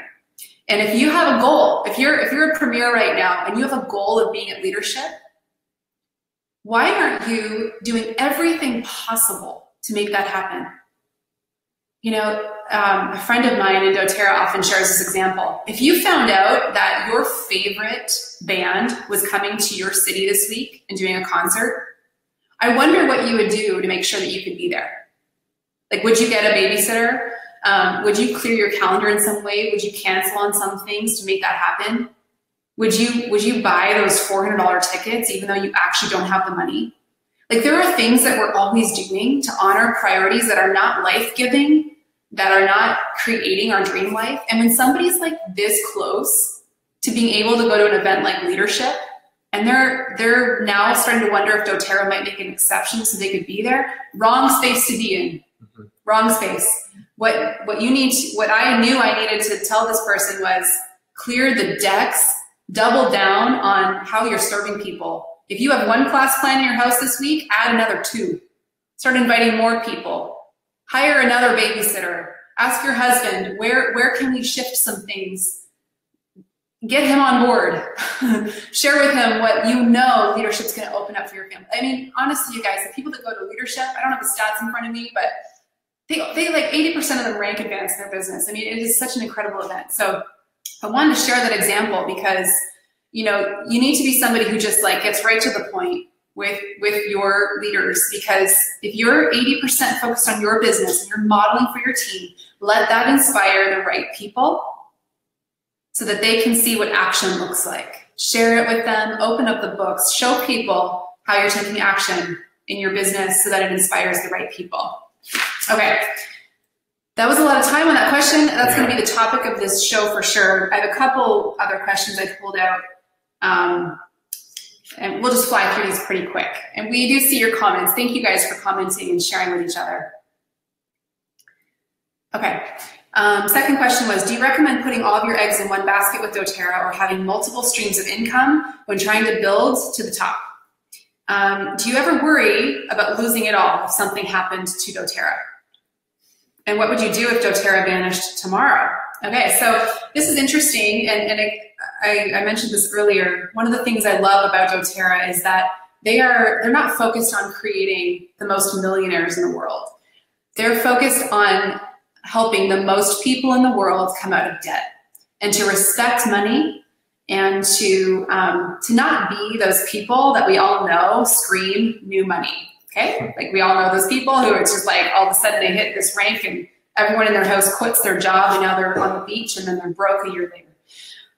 And if you have a goal, if you're if you're a premier right now and you have a goal of being at leadership, why aren't you doing everything possible to make that happen? You know, um, a friend of mine in doTERRA often shares this example. If you found out that your favorite band was coming to your city this week and doing a concert, I wonder what you would do to make sure that you could be there. Like, would you get a babysitter? Um, would you clear your calendar in some way? Would you cancel on some things to make that happen? Would you would you buy those four hundred dollar tickets even though you actually don't have the money? Like, there are things that we're always doing to honor priorities that are not life-giving, that are not creating our dream life. And when somebody's like this close to being able to go to an event like leadership, and they're they're now starting to wonder if doTERRA might make an exception so they could be there, wrong space to be in. Mm-hmm. Wrong space. What what you need to, what I knew I needed to tell this person was, clear the decks, double down on how you're serving people. If you have one class plan in your house this week, add another two. Start inviting more people. Hire another babysitter. Ask your husband, where where can we shift some things? Get him on board. Share with him what you know leadership's gonna open up for your family. I mean, honestly, you guys, the people that go to leadership, I don't have the stats in front of me, but They, they like eighty percent of them rank advance in their business. I mean, it is such an incredible event. So I wanted to share that example because, you know, you need to be somebody who just like gets right to the point with, with your leaders, because if you're eighty percent focused on your business and you're modeling for your team, let that inspire the right people so that they can see what action looks like. Share it with them, open up the books, show people how you're taking action in your business so that it inspires the right people. Okay, that was a lot of time on that question. That's going to be the topic of this show for sure. I have a couple other questions I pulled out, um, and we'll just fly through these pretty quick. And we do see your comments. Thank you guys for commenting and sharing with each other. Okay, um, second question was, do you recommend putting all of your eggs in one basket with doTERRA or having multiple streams of income when trying to build to the top? Um, do you ever worry about losing it all if something happened to doTERRA? And what would you do if doTERRA vanished tomorrow? Okay, so this is interesting, and, and it, I, I mentioned this earlier. One of the things I love about doTERRA is that they are, they're not focused on creating the most millionaires in the world. They're focused on helping the most people in the world come out of debt and to respect money and to, um, to not be those people that we all know scream new money, okay? Like we all know those people who are just like, all of a sudden they hit this rank and everyone in their house quits their job and now they're on the beach and then they're broke a year later.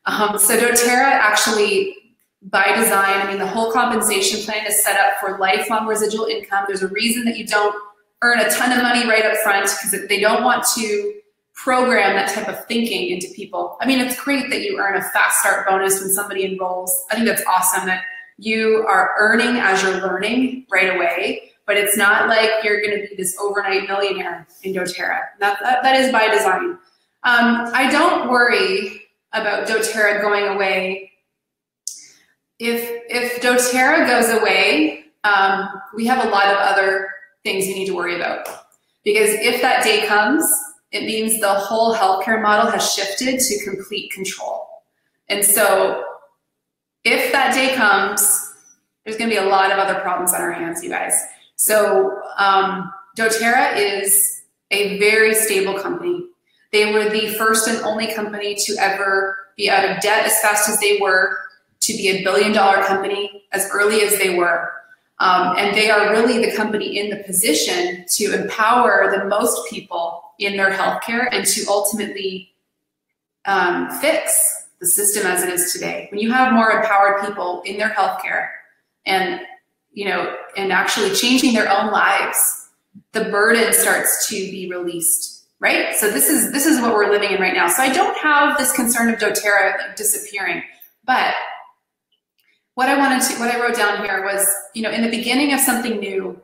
Um, so doTERRA actually, by design, I mean, the whole compensation plan is set up for lifelong residual income. There's a reason that you don't earn a ton of money right up front, because they don't want to program that type of thinking into people. I mean, it's great that you earn a fast start bonus when somebody enrolls. I think that's awesome that you are earning as you're learning right away, but it's not like you're going to be this overnight millionaire in doTERRA. That, that, that is by design. Um, I don't worry about doTERRA going away. If, if doTERRA goes away, um, we have a lot of other things you need to worry about. Because if that day comes, it means the whole healthcare model has shifted to complete control. And so if that day comes, there's gonna be a lot of other problems on our hands, you guys. So um, doTERRA is a very stable company. They were the first and only company to ever be out of debt as fast as they were, to be a billion dollar company as early as they were. Um, and they are really the company in the position to empower the most people in their healthcare and to ultimately um, fix the system as it is today. When you have more empowered people in their healthcare and, you know, and actually changing their own lives, the burden starts to be released, right? So this is, this is what we're living in right now. So I don't have this concern of doTERRA disappearing, but what I wanted to, what I wrote down here was, you know, in the beginning of something new,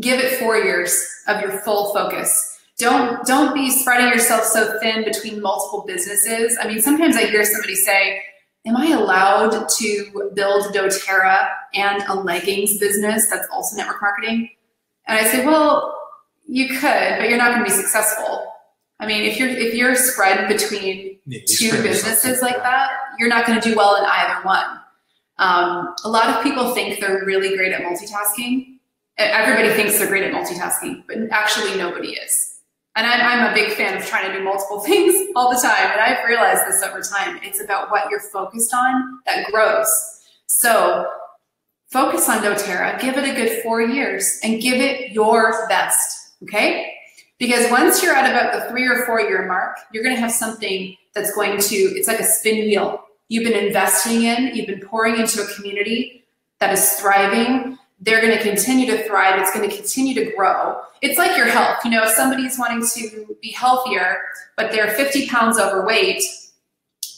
give it four years of your full focus. Don't, don't be spreading yourself so thin between multiple businesses. I mean, sometimes I hear somebody say, am I allowed to build doTERRA and a leggings business that's also network marketing? And I say, well, you could, but you're not gonna be successful. I mean, if you're, if you're spread between yeah, two businesses like that, you're not gonna do well in either one. Um, a lot of people think they're really great at multitasking. Everybody thinks they're great at multitasking, but actually nobody is. And I'm, I'm a big fan of trying to do multiple things all the time. And I've realized this over time. It's about what you're focused on that grows. So focus on doTERRA, give it a good four years and give it your best, okay? Because once you're at about the three or four year mark, you're gonna have something that's going to, it's like a spin wheel. You've been investing in, you've been pouring into a community that is thriving. They're gonna continue to thrive, it's gonna continue to grow. It's like your health, you know, if somebody's wanting to be healthier, but they're fifty pounds overweight,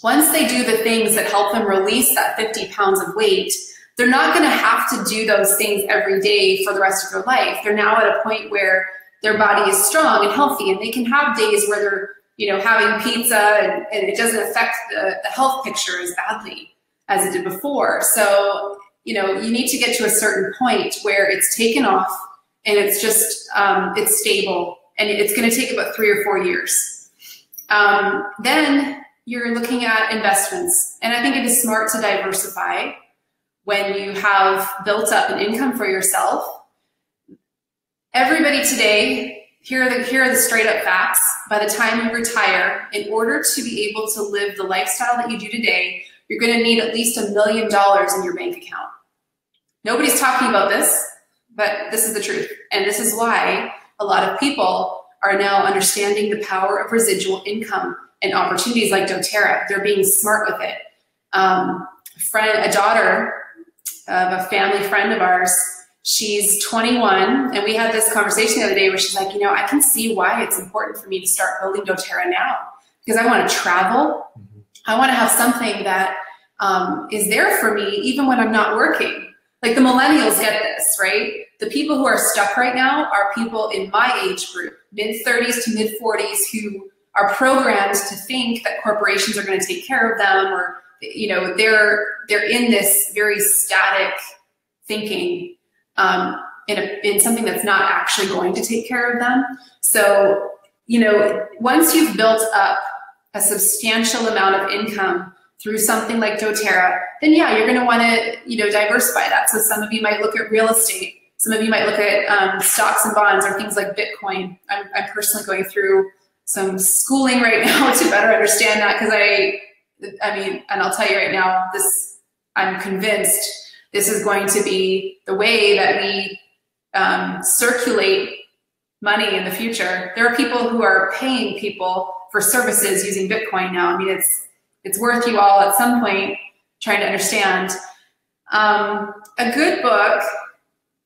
once they do the things that help them release that fifty pounds of weight, they're not gonna have to do those things every day for the rest of their life. They're now at a point where their body is strong and healthy, and they can have days where they're, you know, having pizza and, and it doesn't affect the, the health picture as badly as it did before. So, you know, you need to get to a certain point where it's taken off and it's just, um, it's stable, and it's going to take about three or four years. Um, then you're looking at investments. And I think it is smart to diversify when you have built up an income for yourself. Everybody today, here are the, here are the straight up facts. By the time you retire, in order to be able to live the lifestyle that you do today, you're gonna need at least a million dollars in your bank account. Nobody's talking about this, but this is the truth. And this is why a lot of people are now understanding the power of residual income and opportunities like doTERRA. They're being smart with it. Um, friend, a daughter of a family friend of ours, she's twenty-one, and we had this conversation the other day where she's like, you know, I can see why it's important for me to start building doTERRA now, because I wanna travel. I want to have something that um, is there for me even when I'm not working. Like the millennials get this, right? The people who are stuck right now are people in my age group, mid thirties to mid forties, who are programmed to think that corporations are going to take care of them, or, you know, they're, they're in this very static thinking um, in, a, in something that's not actually going to take care of them. So, you know, once you've built up a substantial amount of income through something like doTERRA, then yeah, you're gonna wanna, you know, diversify that. So some of you might look at real estate. Some of you might look at um, stocks and bonds or things like Bitcoin. I'm, I'm personally going through some schooling right now to better understand that, because I, I mean, and I'll tell you right now, this, I'm convinced this is going to be the way that we um, circulate money in the future. There are people who are paying people for services using Bitcoin now. I mean, it's, it's worth you all at some point trying to understand. Um, a good book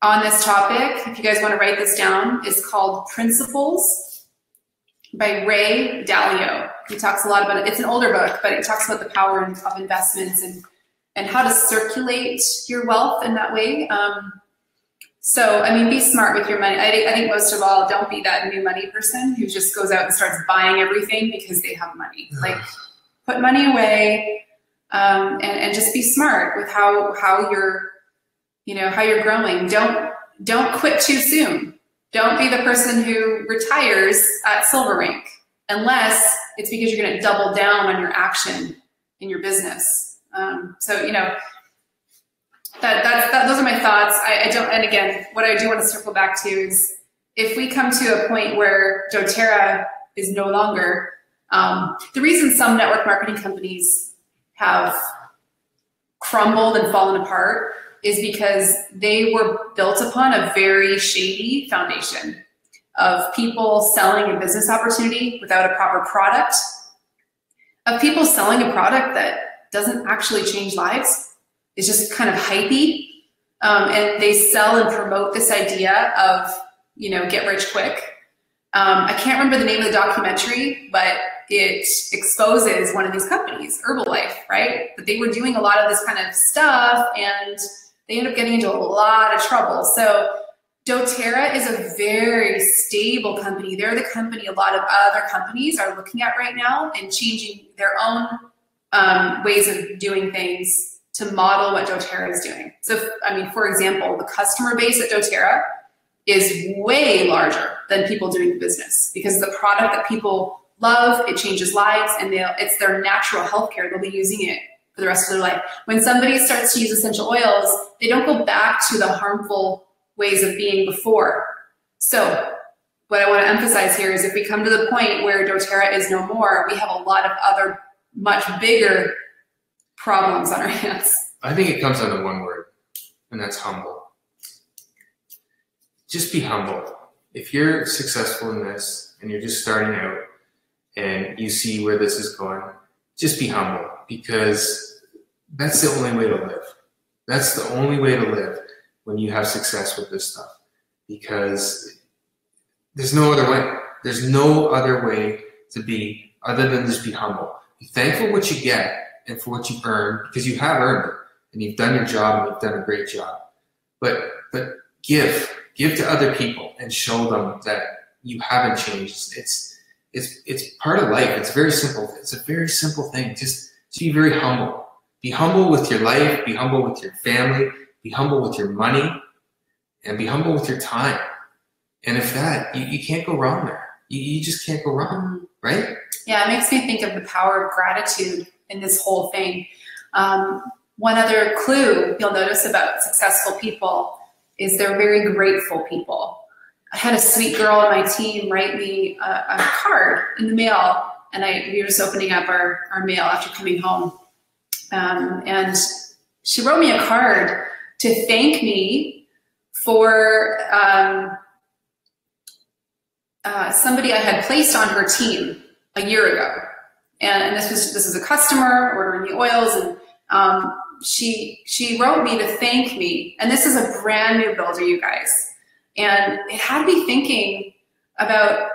on this topic, if you guys want to write this down, is called Principles by Ray Dalio. He talks a lot about it. It's an older book, but it talks about the power of investments and, and how to circulate your wealth in that way. Um, so, I mean, be smart with your money. I think, I think most of all, don't be that new money person who just goes out and starts buying everything because they have money. Yeah. Like, put money away, um, and, and just be smart with how, how you're, you know, how you're growing. Don't, don't quit too soon. Don't be the person who retires at Silver Rank, unless it's because you're going to double down on your action in your business. Um, so, you know, that, that, that, those are my thoughts. I, I don't, and again, what I do want to circle back to is if we come to a point where doTERRA is no longer, um, the reason some network marketing companies have crumbled and fallen apart is because they were built upon a very shady foundation of people selling a business opportunity without a proper product, of people selling a product that doesn't actually change lives. It's just kind of hypey. Um, and they sell and promote this idea of, you know, get rich quick. Um, I can't remember the name of the documentary, but it exposes one of these companies, Herbalife, right? But they were doing a lot of this kind of stuff and they ended up getting into a lot of trouble. So doTERRA is a very stable company. They're the company a lot of other companies are looking at right now and changing their own um, ways of doing things to model what doTERRA is doing. So, I mean, for example, the customer base at doTERRA is way larger than people doing the business because the product that people love, it changes lives, and it's their natural healthcare. They'll be using it for the rest of their life. When somebody starts to use essential oils, they don't go back to the harmful ways of being before. So what I want to emphasize here is if we come to the point where doTERRA is no more, we have a lot of other much bigger problems on our hands. I think it comes down to one word, and that's humble. Just be humble. If you're successful in this and you're just starting out and you see where this is going, just be humble, because that's the only way to live. That's the only way to live when you have success with this stuff, because there's no other way. There's no other way to be other than just be humble. Be thankful for what you get and for what you've earned, because you have earned it and you've done your job and you've done a great job. But, but give, give to other people and show them that you haven't changed. It's, It's, it's part of life. It's very simple. It's a very simple thing. Just, just be very humble. Be humble with your life. Be humble with your family. Be humble with your money. And be humble with your time. And if that, you, you can't go wrong there. You, you just can't go wrong, right? Yeah, it makes me think of the power of gratitude in this whole thing. Um, one other clue you'll notice about successful people is they're very grateful people. I had a sweet girl on my team write me a, a card in the mail, and I, we were just opening up our, our mail after coming home. Um, and she wrote me a card to thank me for um, uh, somebody I had placed on her team a year ago. And, and this was this is a customer ordering the oils, and um, she she wrote me to thank me. And this is a brand new builder, you guys. And it had me thinking about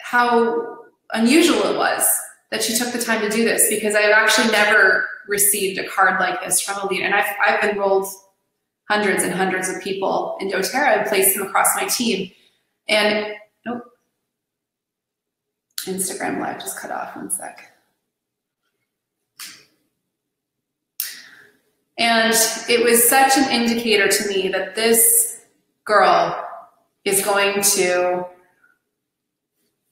how unusual it was that she took the time to do this, because I've actually never received a card like this from a leader. And I've, I've enrolled hundreds and hundreds of people in doTERRA and placed them across my team. And, nope, Instagram Live just cut off, one sec. And it was such an indicator to me that this girl is going to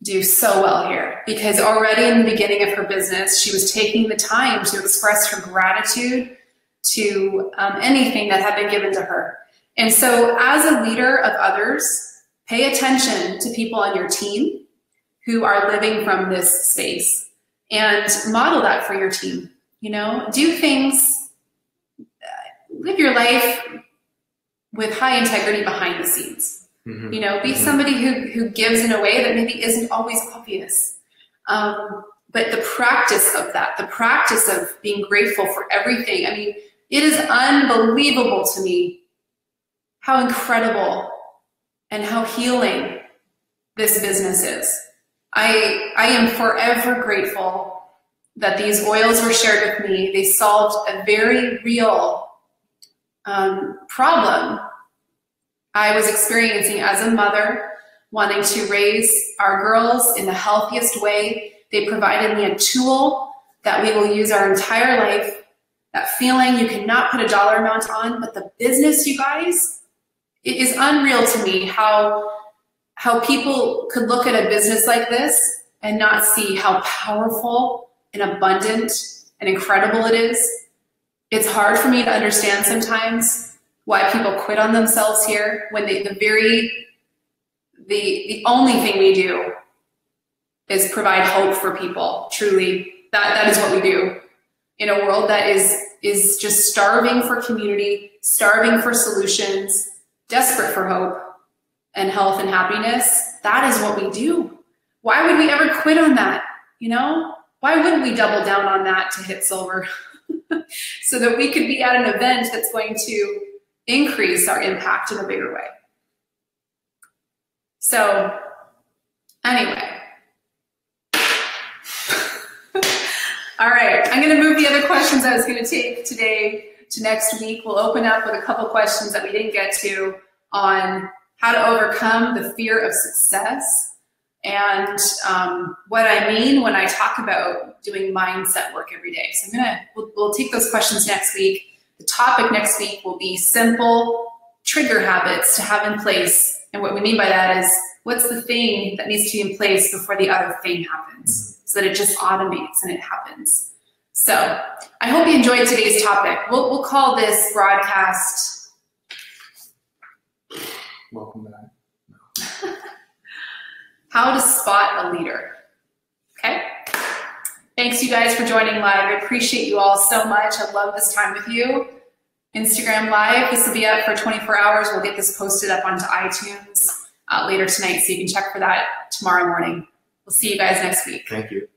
do so well here, because already in the beginning of her business, she was taking the time to express her gratitude to um, anything that had been given to her. And so as a leader of others, pay attention to people on your team who are living from this space and model that for your team. You know, do things, live your life with high integrity behind the scenes. Mm-hmm. You know, be mm-hmm. somebody who, who gives in a way that maybe isn't always obvious. Um, but the practice of that, the practice of being grateful for everything. I mean, it is unbelievable to me how incredible and how healing this business is. I, I am forever grateful that these oils were shared with me. They solved a very real um, problem I was experiencing as a mother, wanting to raise our girls in the healthiest way. They provided me a tool that we will use our entire life. That feeling you cannot put a dollar amount on, but the business, you guys, it is unreal to me how, how people could look at a business like this and not see how powerful and abundant and incredible it is. It's hard for me to understand sometimes why people quit on themselves here when they, the very, the, the only thing we do is provide hope for people. Truly, that, that is what we do in a world that is, is just starving for community, starving for solutions, desperate for hope and health and happiness. That is what we do. Why would we ever quit on that? You know, why wouldn't we double down on that to hit silver so that we could be at an event that's going to increase our impact in a bigger way? So anyway. All right, I'm gonna move the other questions I was gonna take today to next week. We'll open up with a couple questions that we didn't get to on how to overcome the fear of success and um, what I mean when I talk about doing mindset work every day. So I'm gonna, we'll, we'll take those questions next week. The topic next week will be simple trigger habits to have in place. And what we mean by that is, what's the thing that needs to be in place before the other thing happens, so that it just automates and it happens. So I hope you enjoyed today's topic. We'll, we'll call this broadcast. Welcome back. How to spot a leader. Okay. Thanks, you guys, for joining live. I appreciate you all so much. I love this time with you. Instagram Live, this will be up for twenty-four hours. We'll get this posted up onto iTunes uh, later tonight, so you can check for that tomorrow morning. We'll see you guys next week. Thank you.